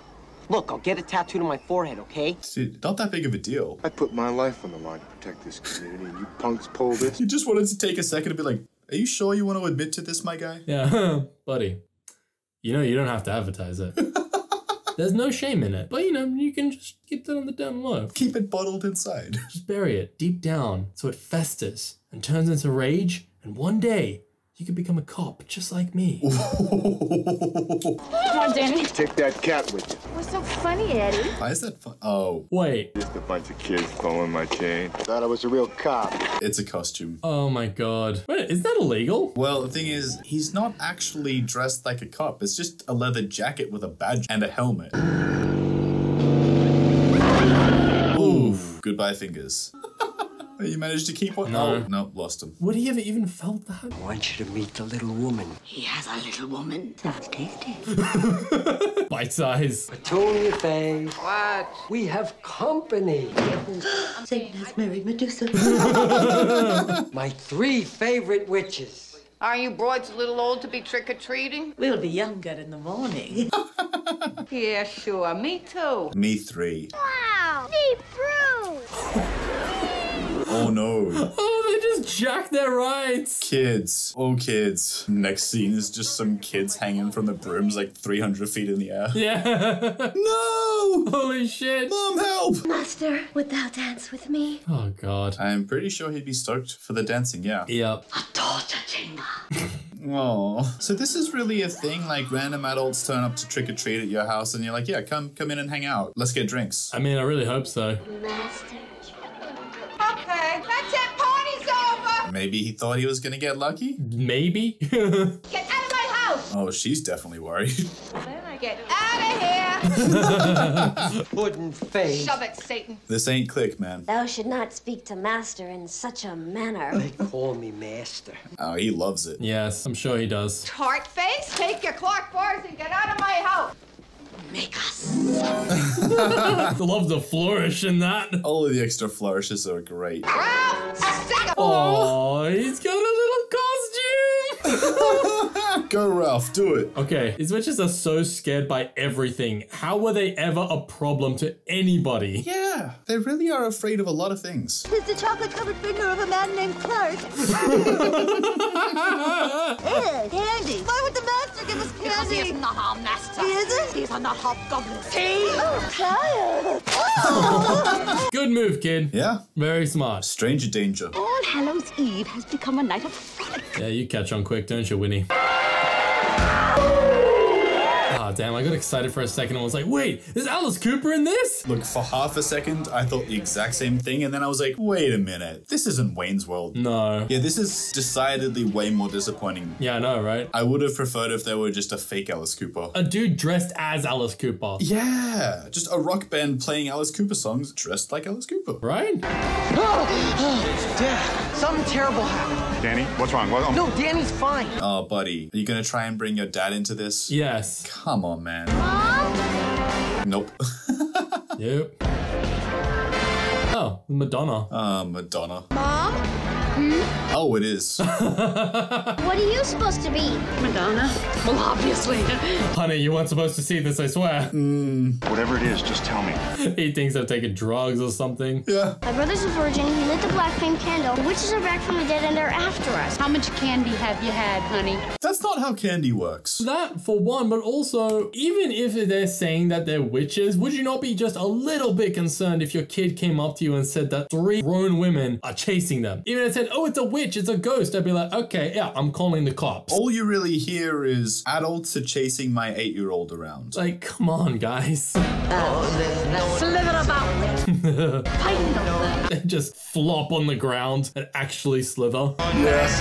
Look, I'll get a tattoo on my forehead, okay? Dude, not that big of a deal. I put my life on the line to protect this community, and you punks pulled it. You just wanted to take a second and be like, are you sure you want to admit to this, my guy? Yeah, buddy. You know, you don't have to advertise it. There's no shame in it. But, you know, you can just keep that on the down low. Keep it bottled inside. Just bury it deep down so it festers and turns into rage. And one day, you could become a cop just like me. Come on, Danny. Take that cat with you. What's so funny, Eddie? Why is that fun? Oh. Wait. Just a bunch of kids pulling my chain. Thought I was a real cop. It's a costume. Oh my god. Wait, is that illegal? Well, the thing is, he's not actually dressed like a cop. It's just a leather jacket with a badge and a helmet. Oof. Goodbye, fingers. You managed to keep one? No. Oh, no, lost him. Would he have even felt that? I want you to meet the little woman. He has a little woman. That's tasty. Bite size. Petunia face. What? We have company. Satan has married Medusa. My three favorite witches. Are you broads a little old to be trick-or-treating? We'll be younger in the morning. Yeah, sure. Me too. Me three. Wow. Me through. Oh no. Oh, they just jacked their rights. Kids. Oh, kids. Next scene is just some kids hanging from the brooms like 300 feet in the air. Yeah. No! Holy shit. Mom, help! Master, would thou dance with me? Oh, God. I'm pretty sure he'd be stoked for the dancing, yeah. Yep. A daughter chamber. Oh, so this is really a thing, like random adults turn up to trick-or-treat at your house and you're like, yeah, come in and hang out. Let's get drinks. I mean, I really hope so. Master. Okay, that's it, party's over! Maybe he thought he was gonna get lucky? Maybe. Get out of my house! Oh, she's definitely worried. Get out of here! Wooden face. Shove it, Satan. This ain't click, man. Thou should not speak to master in such a manner. They call me master. Oh, he loves it. Yes, I'm sure he does. Tart face, take your clock bars and get out of my house! Make us. I love the flourish in that. All of the extra flourishes are great. Oh, he's got a little costume. Go, Ralph, do it. Okay, these witches are so scared by everything. How were they ever a problem to anybody? Yeah, they really are afraid of a lot of things. There's the chocolate-covered finger of a man named Clark. Candy. Why would the master give us candy? Because he is not our master. He isn't? These are not hobgoblins. Oh, good move, kid. Yeah. Very smart. Stranger danger. All Hallows Eve has become a night of frolic. Yeah, you catch on quick, don't you, Winnie? Ah, damn, I got excited for a second and was like, wait, is Alice Cooper in this? Look, for half a second, I thought the exact same thing, and then I was like, wait a minute, this isn't Wayne's World. No. Yeah, this is decidedly way more disappointing. Yeah, I know, right? I would have preferred if they were just a fake Alice Cooper. A dude dressed as Alice Cooper. Yeah, just a rock band playing Alice Cooper songs dressed like Alice Cooper. Right? Oh, Dad, something terrible happened. Danny, what's wrong? What? No, Danny's fine. Oh, buddy, are you gonna try and bring your dad into this? Yes. Come on, man. Mom? Nope. Yep. Oh, Madonna. Madonna. Mom? Hmm? Oh, it is. What are you supposed to be? Madonna? Well, obviously. Honey, you weren't supposed to see this, I swear. Whatever it is, just tell me. He thinks I've taken drugs or something. Yeah. My brother's a virgin. He lit the black flame candle. The witches are back from the dead and they're after us. How much candy have you had, honey? That's not how candy works. That, for one, but also, even if they're saying that they're witches, would you not be just a little bit concerned if your kid came up to you and said that 3 grown women are chasing them? Even if it said, oh, it's a witch, it's a ghost, I'd be like, okay, yeah, I'm calling the cops. All you really hear is adults are chasing my 8-year-old around. Like, come on, guys. Slither about. They just flop on the ground and actually slither. Yes.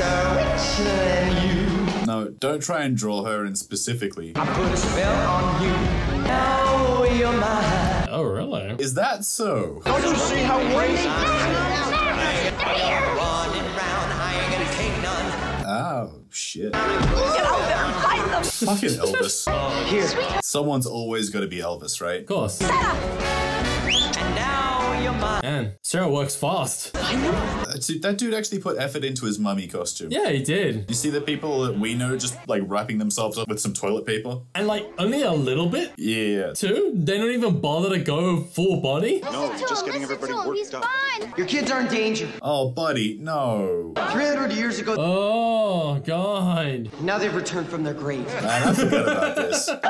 No, don't try and draw her in specifically. I put a spell on you. Now you're mine. Oh, really? Is that so? Don't you see how crazy? Oh, shit. Get out there and find them! Fucking Elvis. Here. Someone's always got to be Elvis, right? Of course. Set up. And now you're mine. Man, Sarah works fast. I know. That dude actually put effort into his mummy costume. Yeah, he did. You see the people that we know just, like, wrapping themselves up with some toilet paper? And, like, only a little bit? Yeah. Too? They don't even bother to go full body? No, just getting everybody worked up. Your kids are in danger. Oh, buddy, no. 300 years ago. Oh, God. Now they've returned from their grave. Man, I forgot about this. Hey,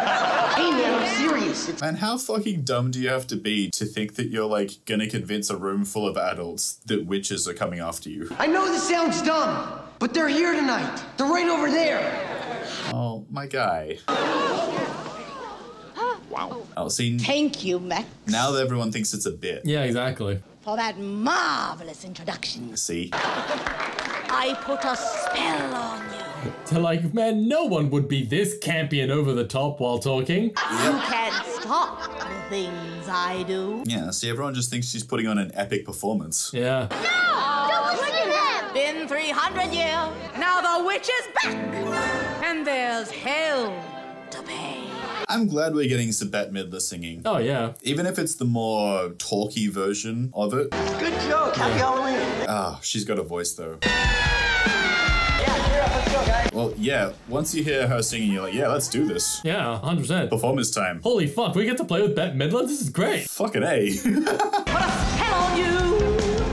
man, I'm serious. Man, how fucking dumb do you have to be to think that you're, like, gonna convince a room full of adults that witches are coming after you? I know this sounds dumb, but they're here tonight. They're right over there. Oh, my guy. Wow. Oh, see, thank you, Max. Now that everyone thinks it's a bit. Yeah, exactly. For that marvelous introduction. See? I put a spell on you. To like, man, no one would be this campy and over the top while talking. You can't stop the things I do. Yeah, see, everyone just thinks she's putting on an epic performance. Yeah. No! Don't listen to them! Been 300 years. Now the witch is back. And there's hell to pay. I'm glad we're getting some Bette Midler singing. Oh, yeah. Even if it's the more talky version of it. Good joke. Happy Halloween. Ah, she's got a voice, though. Well, yeah, once you hear her singing, you're like, yeah, let's do this. Yeah, 100%. Performance time. Holy fuck, we get to play with Bette Midler? This is great. Fucking A. What a hell on you!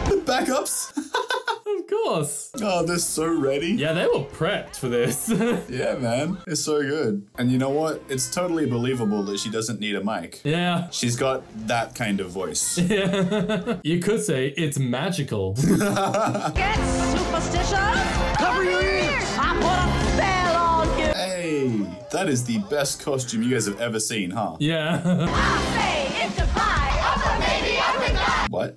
The backups? Of course. Oh, they're so ready. Yeah, they were prepped for this. Yeah, man. It's so good. And you know what? It's totally believable that she doesn't need a mic. Yeah. She's got that kind of voice. Yeah. You could say it's magical. Get superstitious. Cover your ears. I put a spell on you. Hey, that is the best costume you guys have ever seen, huh? Yeah. I say it's a pie. What?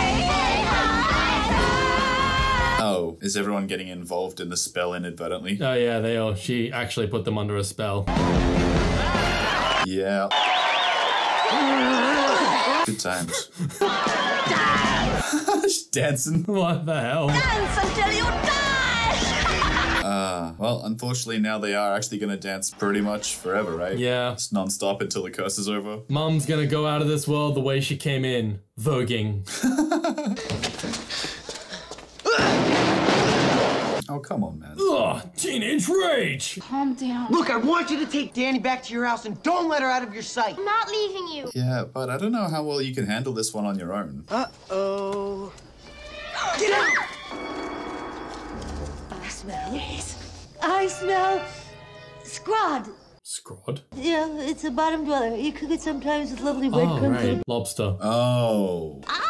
Oh, is everyone getting involved in the spell inadvertently? Oh yeah, they are. She actually put them under a spell. Yeah. Good times. She's dancing. What the hell? Dance until you die! Well, unfortunately now they are actually gonna dance pretty much forever, right? Yeah. It's non-stop until the curse is over. Mom's gonna go out of this world the way she came in, voguing. Oh, come on, man. Ugh, teenage rage! Calm down. Look, I want you to take Danny back to your house and don't let her out of your sight. I'm not leaving you. Yeah, but I don't know how well you can handle this one on your own. Uh-oh. Get out! I smell. Yes. I smell Scrod. Scrod? Yeah, it's a bottom dweller. You cook it sometimes with lovely breadcrumbs. Oh, right. Lobster. Oh. Ah!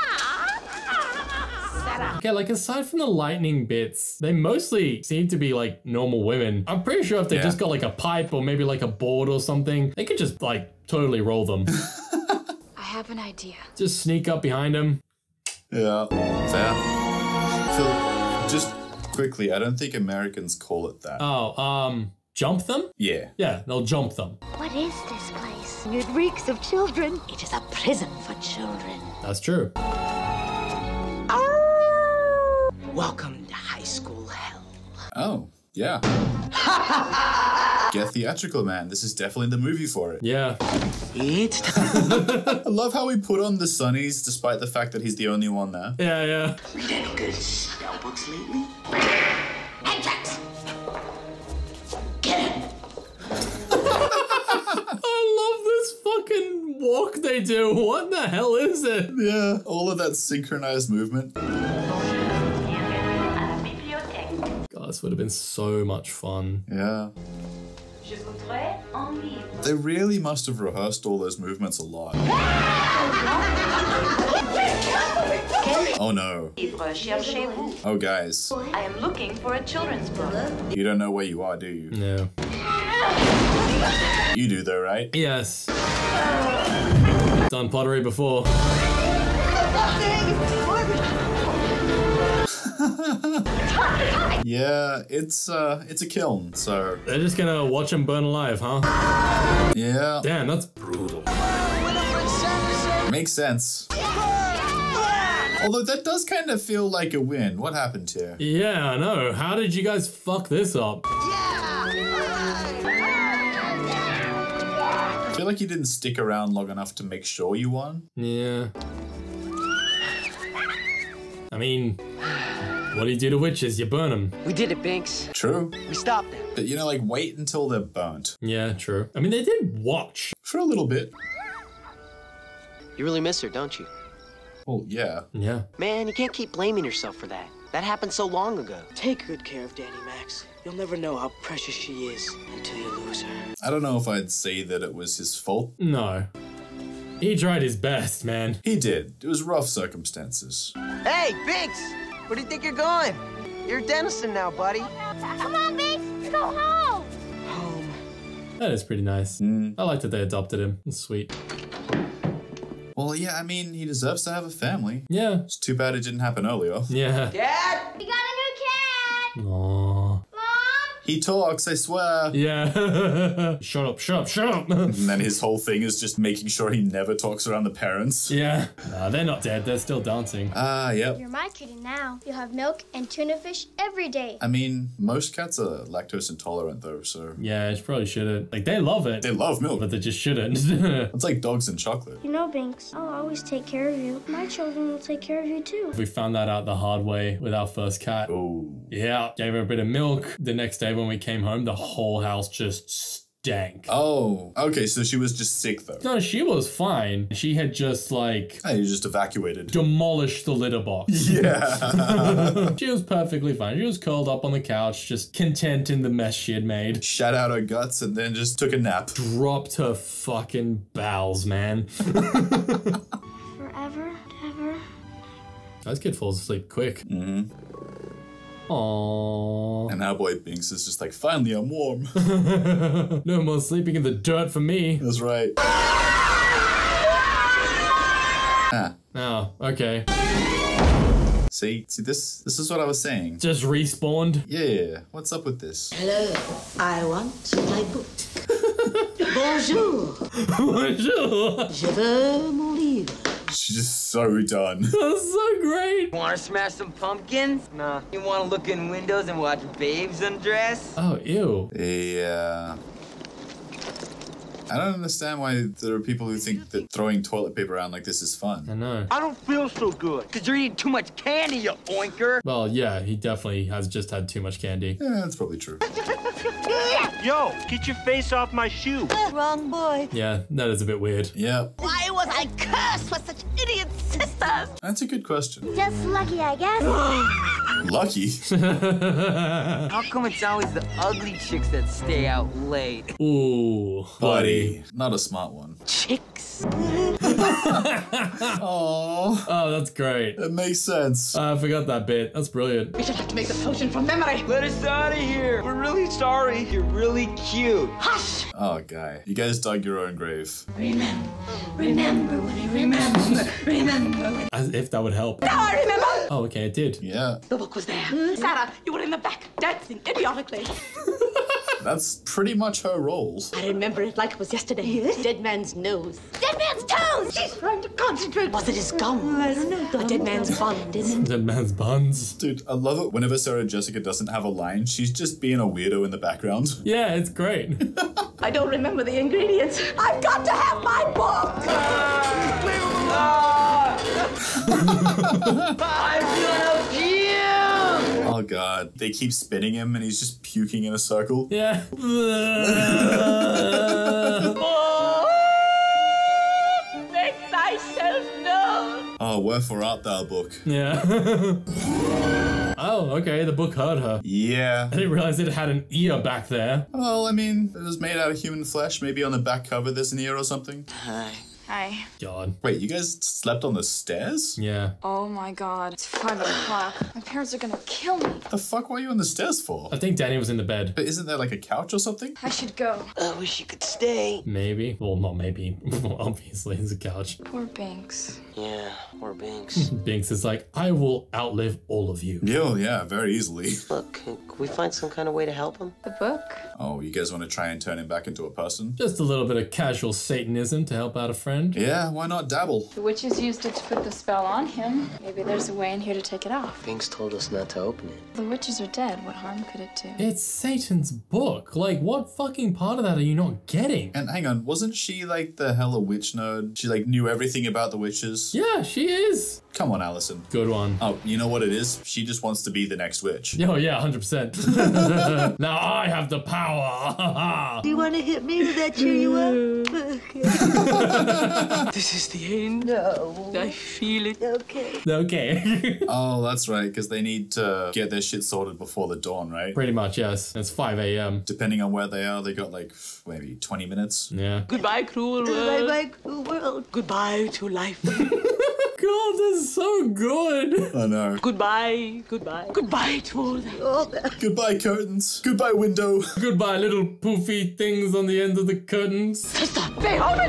Yeah, like aside from the lightning bits, they mostly seem to be like normal women. I'm pretty sure if they just got like a pipe or maybe like a board or something, they could just like totally roll them. I have an idea. Just sneak up behind them. Yeah, fair. So just quickly, I don't think Americans call it that. Oh, jump them? Yeah. Yeah, they'll jump them. What is this place? It reeks of children. It is a prison for children. That's true. Oh. Welcome to high school hell. Oh, yeah. Get theatrical, man. This is definitely the movie for it. Yeah. It's time. I love how we put on the sunnies despite the fact that he's the only one there. Yeah, yeah. Read any good spell books lately? Ajax! Get him! I love this fucking walk they do. What the hell is it? Yeah, all of that synchronized movement. God, this would have been so much fun. Yeah. They really must have rehearsed all those movements a lot. Oh no. Oh guys. I am looking for a children's book. You don't know where you are, do you? No. You do though, right? Yes. Done pottery before. Yeah, it's a kiln, so they're just gonna watch him burn alive, huh? Yeah. Damn, that's brutal. Makes sense. Although that does kind of feel like a win. What happened here? Yeah, I know. How did you guys fuck this up? I feel like you didn't stick around long enough to make sure you won. Yeah. I mean, what do you do to witches? You burn them. We did it, Binks. True. We stopped them. But, you know, like, wait until they're burnt. Yeah, true. I mean, they did watch. For a little bit. You really miss her, don't you? Well, yeah. Yeah. Man, you can't keep blaming yourself for that. That happened so long ago. Take good care of Danny, Max. You'll never know how precious she is until you lose her. I don't know if I'd say that it was his fault. No. He tried his best, man. He did. It was rough circumstances. Hey, Binks! Where do you think you're going? You're a Denison now, buddy. Come on, Binks! Let's go home! Home. That is pretty nice. Mm. I like that they adopted him. That's sweet. Well, yeah, I mean, he deserves to have a family. Yeah. It's too bad it didn't happen earlier. Yeah. Dad! We got a new cat! Aww. He talks, I swear. Yeah. Shut up, shut up, shut up. And then his whole thing is just making sure he never talks around the parents. Yeah. Nah, they're not dead. They're still dancing. Ah, yep. You're my kitty now. You have milk and tuna fish every day. I mean, most cats are lactose intolerant though, so. Yeah, you probably shouldn't. Like, they love it. They love milk. But they just shouldn't. It's like dogs and chocolate. You know, Binks, I'll always take care of you. My children will take care of you too. We found that out the hard way with our first cat. Oh. Yeah. Gave her a bit of milk. The next day, when we came home, the whole house just stank. Oh, okay, so she was just sick though. No, she was fine. She had just like... Oh, you just evacuated. Demolished the litter box. Yeah. She was perfectly fine. She was curled up on the couch, just content in the mess she had made. Shat out her guts and then just took a nap. Dropped her fucking bowels, man. Forever, ever. This kid falls asleep quick. Mm-hmm. Aww. And our boy Binks is just like, finally, I'm warm. No more sleeping in the dirt for me. That's right. Ah. Oh, okay. See, this is what I was saying. Just respawned? Yeah, what's up with this? Hello, I want my book. Bonjour. Bonjour. Je veux mon livre. She's just so done. That's so great. Want to smash some pumpkins? Nah. You want to look in windows and watch babes undress? Oh, ew. Yeah. I don't understand why there are people who think that throwing toilet paper around like this is fun. I know. I don't feel so good because you're eating too much candy, you oinker. Well, yeah, he definitely has just had too much candy. Yeah, that's probably true. Yo, get your face off my shoe. Wrong boy. Yeah, that is a bit weird. Yeah. Why was I cursed with such idiot sisters? That's a good question. Just lucky, I guess. Lucky. How come it's always the ugly chicks that stay out late? Ooh, buddy. Not a smart one. Chicks. Aww. Oh, that's great. It makes sense. I forgot that bit. That's brilliant. We should have to make the potion from memory. Let us out of here. We're really sorry. You're really cute. Hush. Oh, guy. You guys dug your own grave. Remember. Remember when I remember. Remember. As if that would help. Now I remember. Oh, okay, it did. Yeah. The book was there. Sarah, you were in the back, dancing idiotically. That's pretty much her role. I remember it like it was yesterday. Yes. Dead man's nose. Dead man's toes! She's trying to concentrate. Was it his gum? I don't know. Or dead man's bond, isn't it? Dead man's buns. Dude, I love it. Whenever Sarah Jessica doesn't have a line, she's just being a weirdo in the background. Yeah, it's great. I don't remember the ingredients. I've got to have my book! I feel guilty! Oh god. They keep spinning him and he's just puking in a circle. Yeah. Oh, make thyself known. Oh, wherefore art thou, book? Yeah. Oh, okay, the book heard her. Yeah. I didn't realize it had an ear back there. Well, I mean, it was made out of human flesh. Maybe on the back cover there's an ear or something. Hi. Hi. God. Wait, you guys slept on the stairs? Yeah. Oh my god. It's 5 o'clock. My parents are gonna kill me. The fuck were you on the stairs for? I think Danny was in the bed. But isn't there like a couch or something? I should go. I wish you could stay. Maybe. Well, not maybe. Obviously, it's a couch. Poor Binks. Yeah, poor Binks. Binks is like, I will outlive all of you. Yeah, yeah, very easily. Look, can we find some kind of way to help him? The book? Oh, you guys want to try and turn him back into a person? Just a little bit of casual Satanism to help out a friend. Yeah, why not dabble? The witches used it to put the spell on him. Maybe there's a way in here to take it off. Binks told us not to open it. The witches are dead. What harm could it do? It's Satan's book. Like, what fucking part of that are you not getting? And hang on, wasn't she like the hella witch nerd? She like knew everything about the witches. Yeah, she is. Come on, Allison. Good one. Oh, you know what it is? She just wants to be the next witch. Oh, yeah, 100%. Now I have the power. Do you want to hit me? Does that cheer you up? This is the end. No. I feel it. Okay. Okay. Oh, that's right, because they need to get their shit sorted before the dawn, right? Pretty much, yes. It's 5 a.m. Depending on where they are, they got like maybe 20 minutes. Yeah. Goodbye, cruel world. Goodbye, cruel world. Goodbye to life. God, this is so good. I know. Goodbye, goodbye. Goodbye to all that. All that. Goodbye, curtains. Goodbye, window. Goodbye, little poofy things on the end of the curtains. Sister, behold it!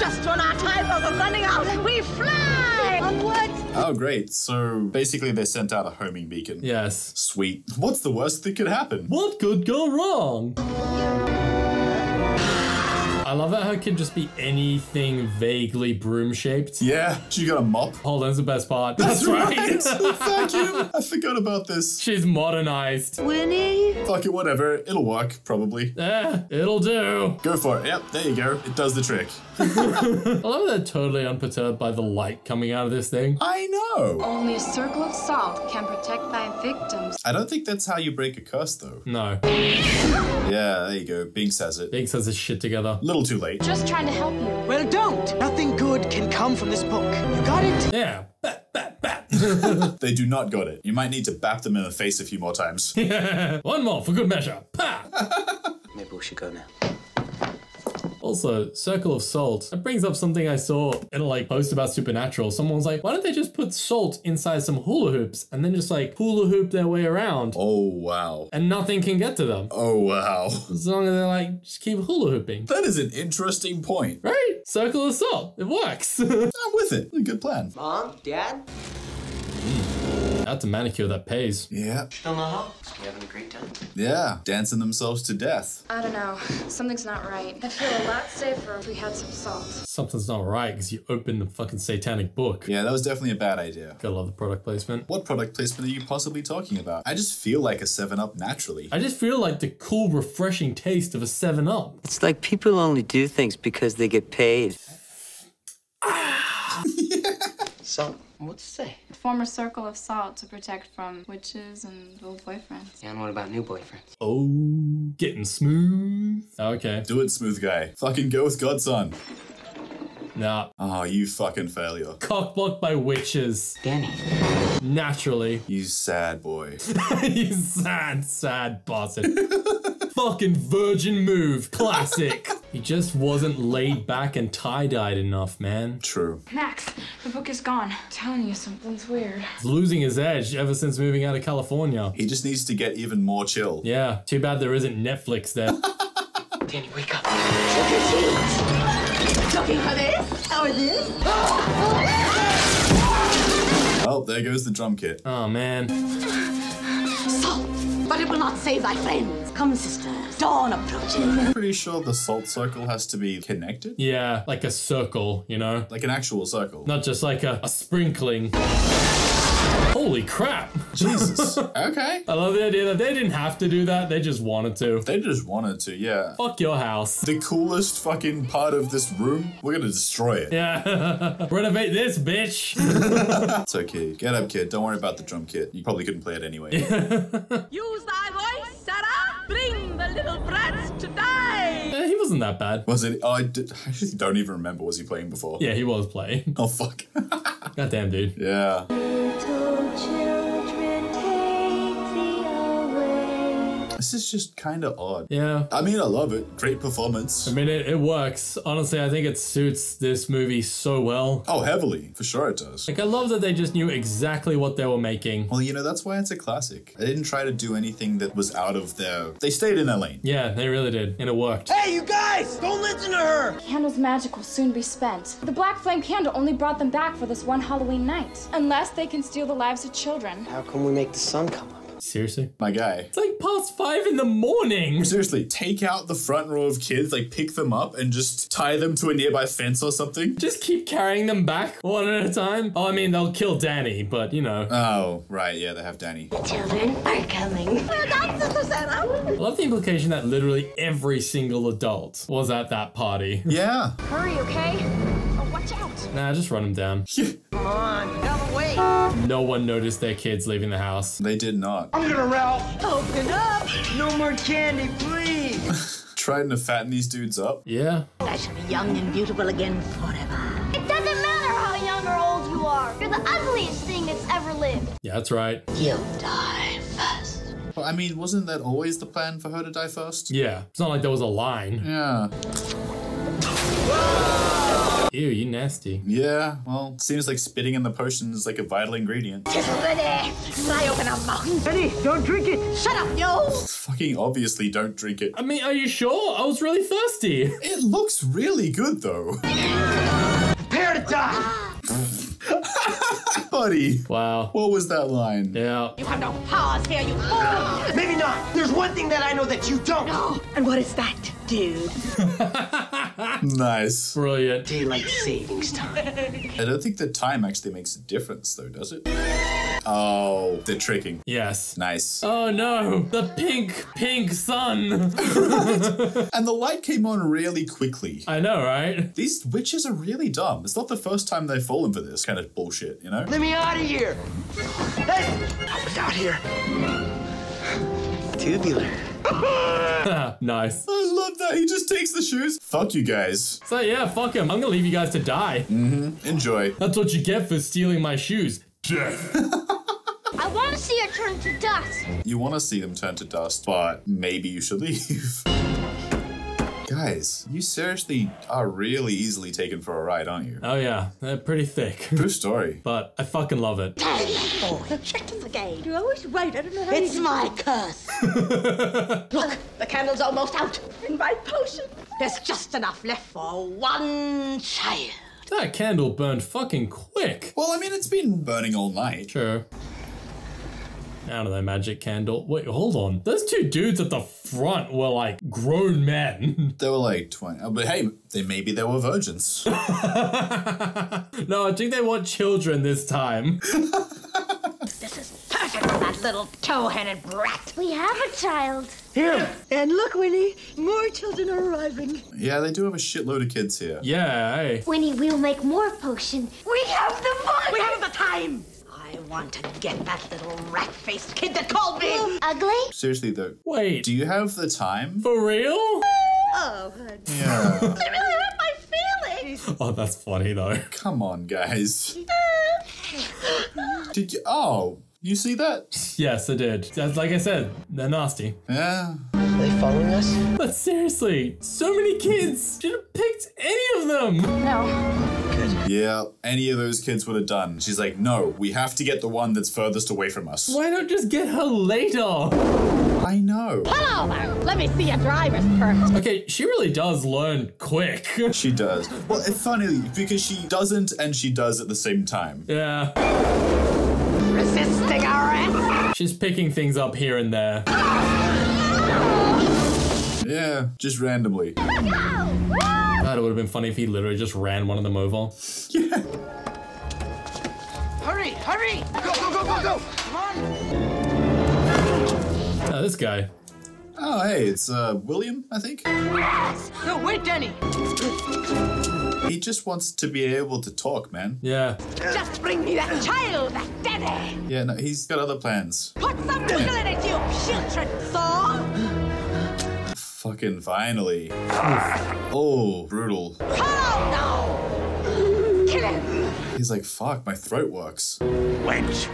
Just when our time was running out, we fly! Onward! Oh, great. So, basically, they sent out a homing beacon. Yes. Sweet. What's the worst that could happen? What could go wrong? I love that her can just be anything vaguely broom-shaped. Yeah, she got a mop. Hold on, that's the best part. That's right. Thank you. I forgot about this. She's modernized. Winnie? Fuck it, whatever. It'll work, probably. Yeah, it'll do. Go for it. Yep, there you go. It does the trick. I love they're totally unperturbed by the light coming out of this thing. I know. Only a circle of salt can protect thy victims. I don't think that's how you break a curse, though. No. Yeah, there you go. Binks has it. Binks has his shit together. Little too late. Just trying to help you. Well, don't. Nothing good can come from this book. You got it? Yeah. Bap, bap, bap. They do not got it. You might need to bap them in the face a few more times. One more for good measure. Pa! Maybe we should go now. Also, circle of salt. That brings up something I saw in a like post about Supernatural. Someone was like, why don't they just put salt inside some hula hoops and then just like hula hoop their way around? Oh, wow. And nothing can get to them. Oh, wow. As long as they like just keep hula hooping. That is an interesting point. Right? Circle of salt. It works. I'm with it. Good plan. Mom, Dad? That's a manicure that pays. Yeah. Still not home? You're having a great time. Yeah. Dancing themselves to death. I don't know. Something's not right. I feel a lot safer if we had some salt. Something's not right because you opened the fucking satanic book. Yeah, that was definitely a bad idea. Gotta love the product placement. What product placement are you possibly talking about? I just feel like a 7-Up naturally. I just feel like the cool, refreshing taste of a 7-Up. It's like people only do things because they get paid. So, what's it say? Form a circle of salt to protect from witches and old boyfriends. Yeah, and what about new boyfriends? Oh, getting smooth. Okay. Do it, smooth guy. Fucking go with Godson. Nah. Oh, you fucking failure. Cockblocked by witches. Danny. Naturally. You sad boy. You sad, sad bastard. Fucking virgin move. Classic. He just wasn't laid back and tie-dyed enough, man. True. Max, the book is gone. I'm telling you, something's weird. He's losing his edge ever since moving out of California. He just needs to get even more chill. Yeah, too bad there isn't Netflix there. Danny, wake up. Look at you. Looking for this? How is this? Oh, there goes the drum kit. Oh, man. Salt, but it will not save thy friends. Come, sister. Dawn approaches. I'm pretty sure the salt circle has to be connected. Yeah, like a circle, you know? Like an actual circle. Not just like a sprinkling. Holy crap. Jesus. Okay. I love the idea that they didn't have to do that. They just wanted to. They just wanted to, yeah. Fuck your house. The coolest fucking part of this room, we're gonna destroy it. Yeah. Renovate this, bitch. It's okay. Get up, kid. Don't worry about the drum kit. You probably couldn't play it anyway. Use thy voice, Sarah. Bring the little brats to die. He wasn't that bad. Was it? Oh, I actually don't even remember. Was he playing before? Yeah, he was playing. Oh, fuck. Goddamn, dude. Yeah. This is just kind of odd. Yeah. I mean, I love it. Great performance. I mean, it works. Honestly, I think it suits this movie so well. Oh, heavily. For sure it does. Like, I love that they just knew exactly what they were making. Well, you know, that's why it's a classic. They didn't try to do anything that was out of their... They stayed in their lane. Yeah, they really did. And it worked. Hey, you guys! Don't listen to her! The candle's magic will soon be spent. The Black Flame Candle only brought them back for this one Halloween night. Unless they can steal the lives of children. How can we make the sun come up? Seriously? My guy. It's like past 5 in the morning. Seriously, take out the front row of kids, like pick them up and just tie them to a nearby fence or something. Just keep carrying them back one at a time. Oh, I mean, they'll kill Danny, but you know. Oh, right. Yeah, they have Danny. The children are coming. I love the implication that literally every single adult was at that party. Yeah. Hurry, okay? Oh, watch out. Nah, just run them down. Come on, get away. No one noticed their kids leaving the house. They did not. I'm gonna Ralph. Open up. No more candy, please. Trying to fatten these dudes up. Yeah. I shall be young and beautiful again forever. It doesn't matter how young or old you are. You're the ugliest thing that's ever lived. Yeah, that's right. You'll die first. Well, I mean, wasn't that always the plan for her to die first? Yeah. It's not like there was a line. Yeah. Ew, you nasty. Yeah, well, seems like spitting in the potion is like a vital ingredient. Fly over the mountain. Eddie, don't drink it. Shut up, yo. Fucking obviously don't drink it. I mean, are you sure? I was really thirsty. It looks really good, though. Prepare to die. Buddy. Wow. What was that line? Yeah. You have no powers here, you fool. Maybe not. There's one thing that I know that you don't. No. And what is that, dude? Nice. Brilliant. Daylight savings time. I don't think the time actually makes a difference, though, does it? Oh, they're tricking. Yes. Nice. Oh, no. The pink, pink sun. Right. And the light came on really quickly. I know, right? These witches are really dumb. It's not the first time they've fallen for this kind of bullshit, you know? Let me out of here. Hey, I was out here. Tubular. Nice. I love that. He just takes the shoes. Fuck you guys. So yeah, fuck him. I'm gonna leave you guys to die. Mm-hmm. Enjoy. That's what you get for stealing my shoes. Death. I want to see her turn to dust. You want to see them turn to dust, but maybe you should leave. Guys, you seriously are really easily taken for a ride, aren't you? Oh yeah, they're pretty thick. True story. But I fucking love it. Oh, the chicken's again. You're always right, I don't know how it's my curse. Look, the candle's almost out. And my potion. There's just enough left for one child. That candle burned fucking quick. Well, I mean, it's been burning all night. Sure. Out of that magic candle. Wait, hold on. Those two dudes at the front were like grown men. They were like 20. Oh, but hey, maybe they were virgins. No, I think they want children this time. This is perfect for that little toe-handed brat. We have a child. Here. And look, Winnie, more children are arriving. Yeah, they do have a shitload of kids here. Yeah, hey. Winnie, we'll make more potion. We have the money. We have the time. I want to get that little rat-faced kid that called me ugly. Seriously, though. Wait. Do you have the time? For real? Oh, God. Yeah. She really hurt my feelings. Oh, that's funny, though. Come on, guys. Did you? Oh. You see that? Yes, I did. That's, like I said, they're nasty. Yeah. Are they following us? But seriously, so many kids. Should have picked any of them. No. Yeah, any of those kids would have done. She's like, no, we have to get the one that's furthest away from us. Why not just get her later? I know. Hello there. Let me see a driver's permit. Okay, she really does learn quick. She does. Well, it's funny because she doesn't and she does at the same time. Yeah. Resisting arrest. She's picking things up here and there. Yeah, just randomly. God, it would have been funny if he literally just ran one of them over. Yeah. Hurry, hurry! Go, go, go, go, go! Come on! Oh, this guy. Oh, hey, it's William, I think. No, wait, Danny! He just wants to be able to talk, man. Yeah. Just bring me that child, that Danny! Yeah, no, he's got other plans. Put some wiggle in it, you children, saw! Fucking finally. Oh, brutal. Oh, no. Kill him. He's like, fuck, my throat works. Wench.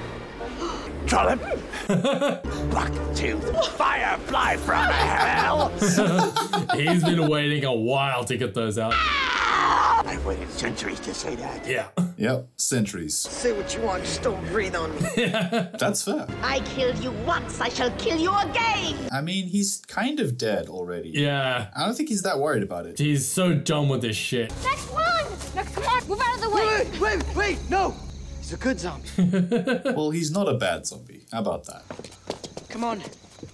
Trollop. Blacktooth. Firefly from hell. He's been waiting a while to get those out. I've waited centuries to say that. Yeah. Yep, centuries. Say what you want, just don't breathe on me. Yeah. That's fair. I killed you once, I shall kill you again. I mean, he's kind of dead already. Yeah. I don't think he's that worried about it. He's so done with this shit. Next one! Next, come on, move out of the way. Wait, wait, wait, no. He's a good zombie. Well, he's not a bad zombie. How about that? Come on,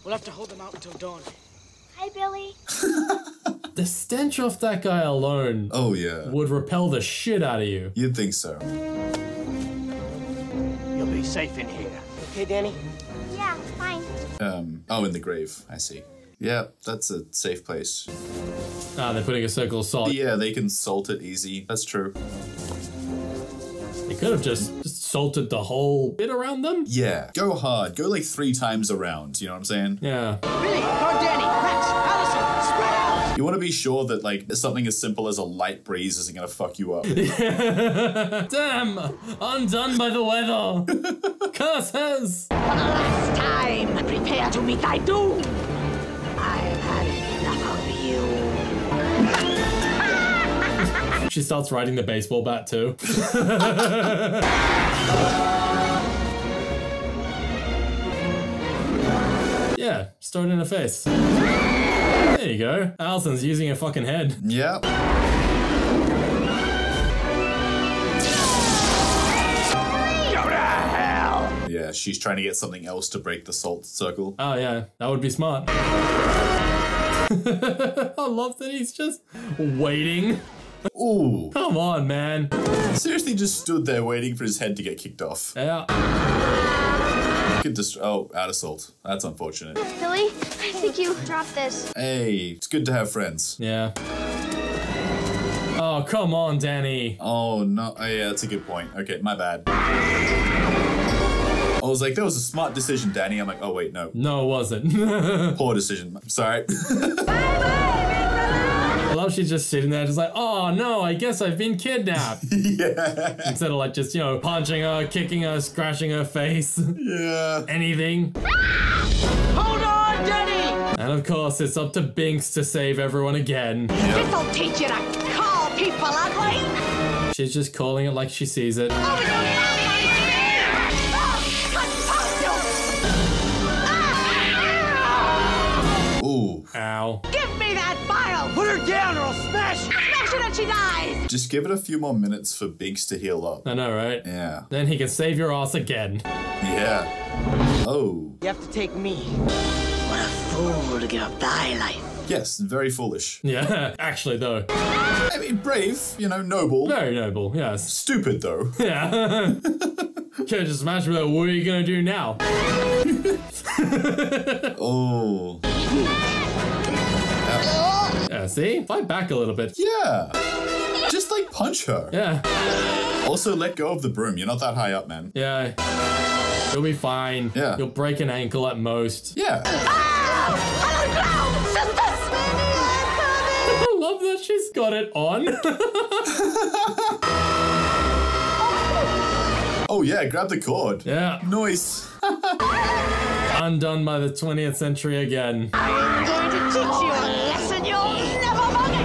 we'll have to hold them out until dawn. Hi, Billy. The stench off that guy alone. Oh, yeah. Would repel the shit out of you. You'd think so. You'll be safe in here. Okay, Danny? Yeah, fine. Oh, in the grave. I see. Yeah, that's a safe place. Ah, they're putting a circle of salt. Yeah, they can salt it easy. That's true. They could have just salted the whole bit around them. Yeah. Go hard. Go like 3 times around. You know what I'm saying? Yeah. Billy, go Danny, Rex, Allison, spread out! You want to be sure that, like, something as simple as a light breeze isn't going to fuck you up. Damn! Undone by the weather! Curses! For the last time, prepare to meet thy doom! I've had enough of you. She starts riding the baseball bat, too. Yeah, just throw it in her face. There you go. Allison's using her fucking head. Yep. Go to hell! Yeah, she's trying to get something else to break the salt circle. Oh yeah, that would be smart. I love that he's just waiting. Ooh. Come on, man. Seriously just stood there waiting for his head to get kicked off. Yeah. Oh, out of salt. That's unfortunate. Billy, I think you dropped this. Hey, it's good to have friends. Yeah. Oh, come on, Danny. Oh, no. Oh, yeah, that's a good point. Okay, my bad. I was like, that was a smart decision, Danny. I'm like, oh, wait, no. No, it wasn't. Poor decision. I'm sorry. I love she's just sitting there just like, oh no, I guess I've been kidnapped. Yeah. Instead of like just, you know, punching her, kicking her, scratching her face. Yeah. Anything. Hold on, Danny! And of course, it's up to Binks to save everyone again. Yep. This'll teach you to call people ugly. She's just calling it like she sees it. Ooh. Ow. Give me that file! Put her down or I'll smash! Smash it and she dies! Just give it a few more minutes for Binks to heal up. I know, right? Yeah. Then he can save your ass again. Yeah. Oh. You have to take me. What a fool to give up thy life. Yes, very foolish. Yeah, actually, though. I mean, brave, you know, noble. Very noble, yes. Stupid, though. Yeah. Can't just smash me, like, what are you gonna do now? Oh. Yeah, see? Fight back a little bit. Yeah. Just like punch her. Yeah. Also let go of the broom. You're not that high up, man. Yeah. You'll be fine. Yeah. You'll break an ankle at most. Yeah. I love that she's got it on. Oh yeah, grab the cord. Yeah. Nice. Undone by the 20th century again. I'm going to teach you a lesson you'll never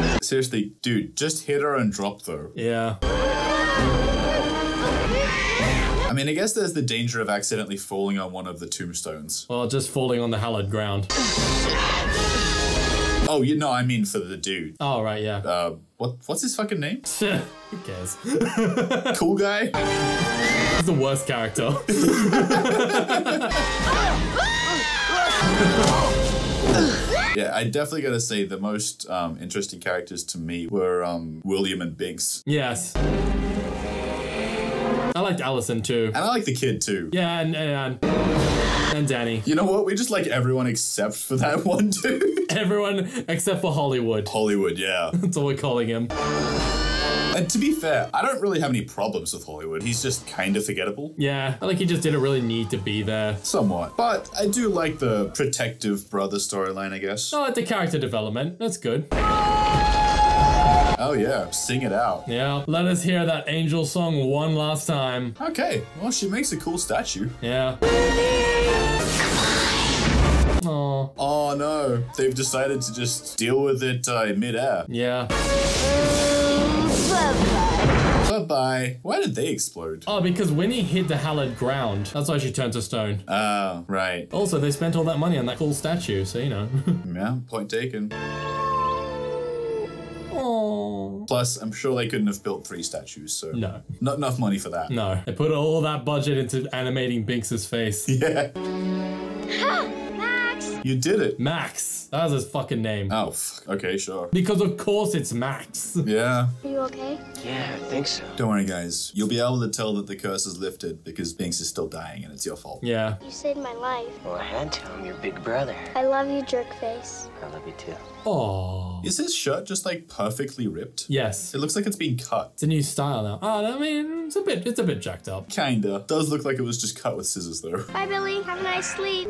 forget. Seriously, dude, just hit her and drop though. Yeah. I mean, I guess there's the danger of accidentally falling on one of the tombstones. Well, just falling on the hallowed ground. Oh, you know, I mean for the dude. Oh, right, yeah. What's his fucking name? Who cares? Cool guy? He's the worst character. Yeah, I definitely gotta say the most interesting characters to me were William and Biggs. Yes. I liked Allison too. And I like the kid too. Yeah, and Danny. You know what? We just like everyone except for that one dude. Everyone except for Hollywood. Hollywood, yeah. That's all we're calling him. And to be fair, I don't really have any problems with Hollywood. He's just kind of forgettable. Yeah, I like he just didn't really need to be there. Somewhat. But I do like the protective brother storyline, I guess. I like the character development. That's good. Oh yeah, sing it out. Yeah, let us hear that angel song one last time. Okay, well she makes a cool statue. Yeah. Aww. Oh no, they've decided to just deal with it in midair. Yeah. Bye-bye. Why did they explode? Oh, because Winnie hid the hallowed ground. That's why she turned to stone. Oh, right. Also, they spent all that money on that cool statue, so you know. Yeah, point taken. Plus, I'm sure they couldn't have built 3 statues, so... No. Not enough money for that. No. They put all that budget into animating Binx's face. Yeah. Max! You did it. Max. That was his fucking name. Oh, okay, sure. Because of course it's Max. Yeah. Are you okay? Yeah, I think so. Don't worry, guys. You'll be able to tell that the curse is lifted because Binx is still dying and it's your fault. Yeah. You saved my life. Well, I had to. I'm your big brother. I love you, jerkface. I love you too. Aww. Is his shirt just like perfectly ripped? Yes. It looks like it's been cut. It's a new style now. Oh, I mean, it's a bit jacked up. Kinda. Does look like it was just cut with scissors though. Bye, Billy. Have a nice sleep.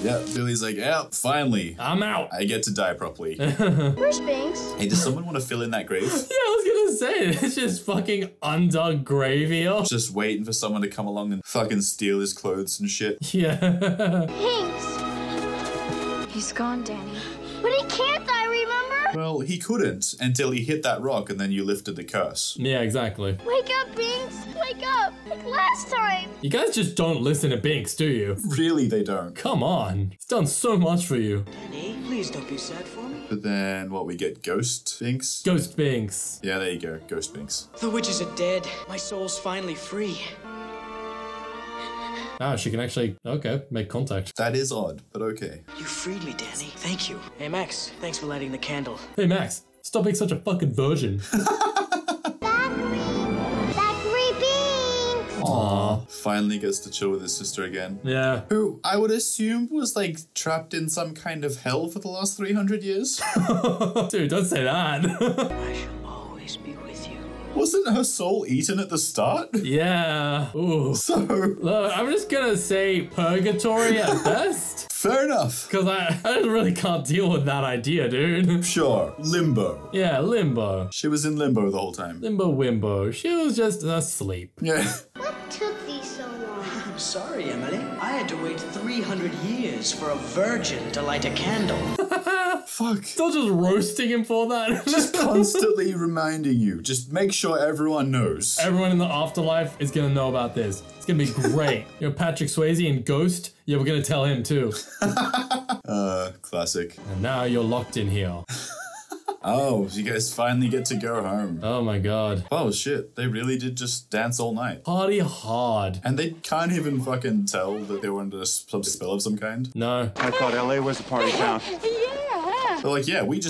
Yeah, Billy's like, yeah, finally. I'm out. I get to die properly. Where's Binx? Hey, does someone want to fill in that grave? Yeah, I was gonna say, it's just fucking undug gravy. Just waiting for someone to come along and fucking steal his clothes and shit. Yeah. Binx! He's gone, Danny. But he can't die, remember? Well, he couldn't until he hit that rock and then you lifted the curse. Yeah, exactly. Wake up, Binx! Wake up! Like last time! You guys just don't listen to Binx, do you? Really, they don't. Come on. He's done so much for you. Danny, please don't be sad for me. But then, what, we get Ghost Binx? Ghost Binx. Yeah, there you go. Ghost Binx. The witches are dead. My soul's finally free. Ah, she can actually, okay, make contact. That is odd, but okay. You freed me, Danny. Thank you. Hey, Max, thanks for lighting the candle. Hey, Max, stop being such a fucking virgin. Aww. Finally gets to chill with his sister again. Yeah. Who I would assume was like trapped in some kind of hell for the last 300 years. Dude, don't say that. I shall always be with you. Wasn't her soul eaten at the start? Yeah. Ooh. So. Look, I'm just gonna say purgatory at best. Fair enough. Because I really can't deal with that idea, dude. Sure. Limbo. Yeah, limbo. She was in limbo the whole time. Limbo wimbo. She was just asleep. Yeah. What took these so long? I'm sorry, Emily. I had to wait 300 years for a virgin to light a candle. Fuck. Still just roasting him for that. Just constantly reminding you. Just make sure everyone knows. Everyone in the afterlife is gonna know about this. It's gonna be great. You know, Patrick Swayze in Ghost? Yeah, we're gonna tell him too. Classic. And now you're locked in here. Oh, you guys finally get to go home. Oh my god. Oh shit, they really did just dance all night. Party hard. And they can't even fucking tell that they were under some spell of some kind. No. I thought LA was a party town. Yeah. They're like, yeah, we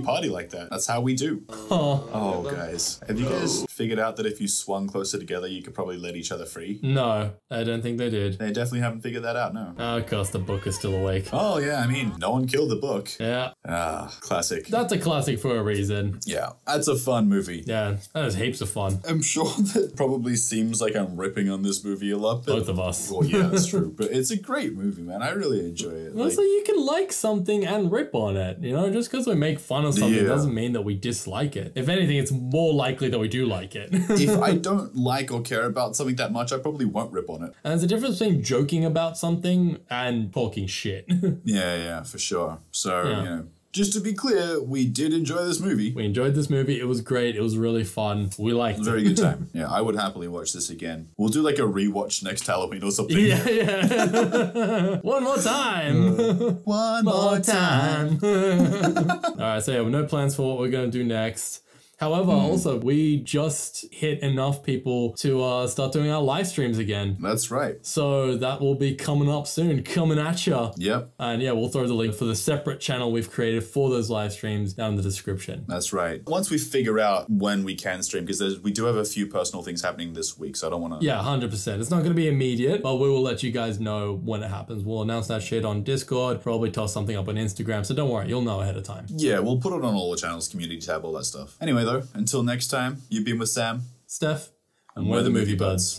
party like that. That's how we do. Oh. Oh, guys. Have you guys figured out that if you swung closer together, you could probably let each other free? No, I don't think they did. They definitely haven't figured that out, no. Oh, of course, the book is still awake. Oh, yeah, I mean, no one killed the book. Yeah. Ah, classic. That's a classic for a reason. Yeah, that's a fun movie. Yeah, that is heaps of fun. I'm sure that probably seems like I'm ripping on this movie a lot. Both of us. Well, yeah, that's true. But it's a great movie, man. I really enjoy it. Well, like, so you can like something and rip on it, you know? Just because we make fun of something doesn't mean that we dislike it. If anything, it's more likely that we do like it. If I don't like or care about something that much, I probably won't rip on it. And there's a difference between joking about something and talking shit. yeah, for sure. So, you know. Just to be clear, we did enjoy this movie. We enjoyed this movie. It was great. It was really fun. We liked it. Very good time. Yeah, I would happily watch this again. We'll do like a rewatch next Halloween or something. Yeah. One more time. One more time. All right, so yeah, we have no plans for what we're going to do next. However, also, we just hit enough people to start doing our live streams again. That's right. So that will be coming up soon, coming at you. Yep. And yeah, we'll throw the link for the separate channel we've created for those live streams down in the description. That's right. Once we figure out when we can stream, because we do have a few personal things happening this week, so I don't want to... Yeah, 100%. It's not going to be immediate, but we will let you guys know when it happens. We'll announce that shit on Discord, probably toss something up on Instagram, so don't worry, you'll know ahead of time. Yeah, we'll put it on all the channels, community tab, all that stuff. Anyway, though, until next time, you've been with Sam, Steph, and we're the Movie Buds.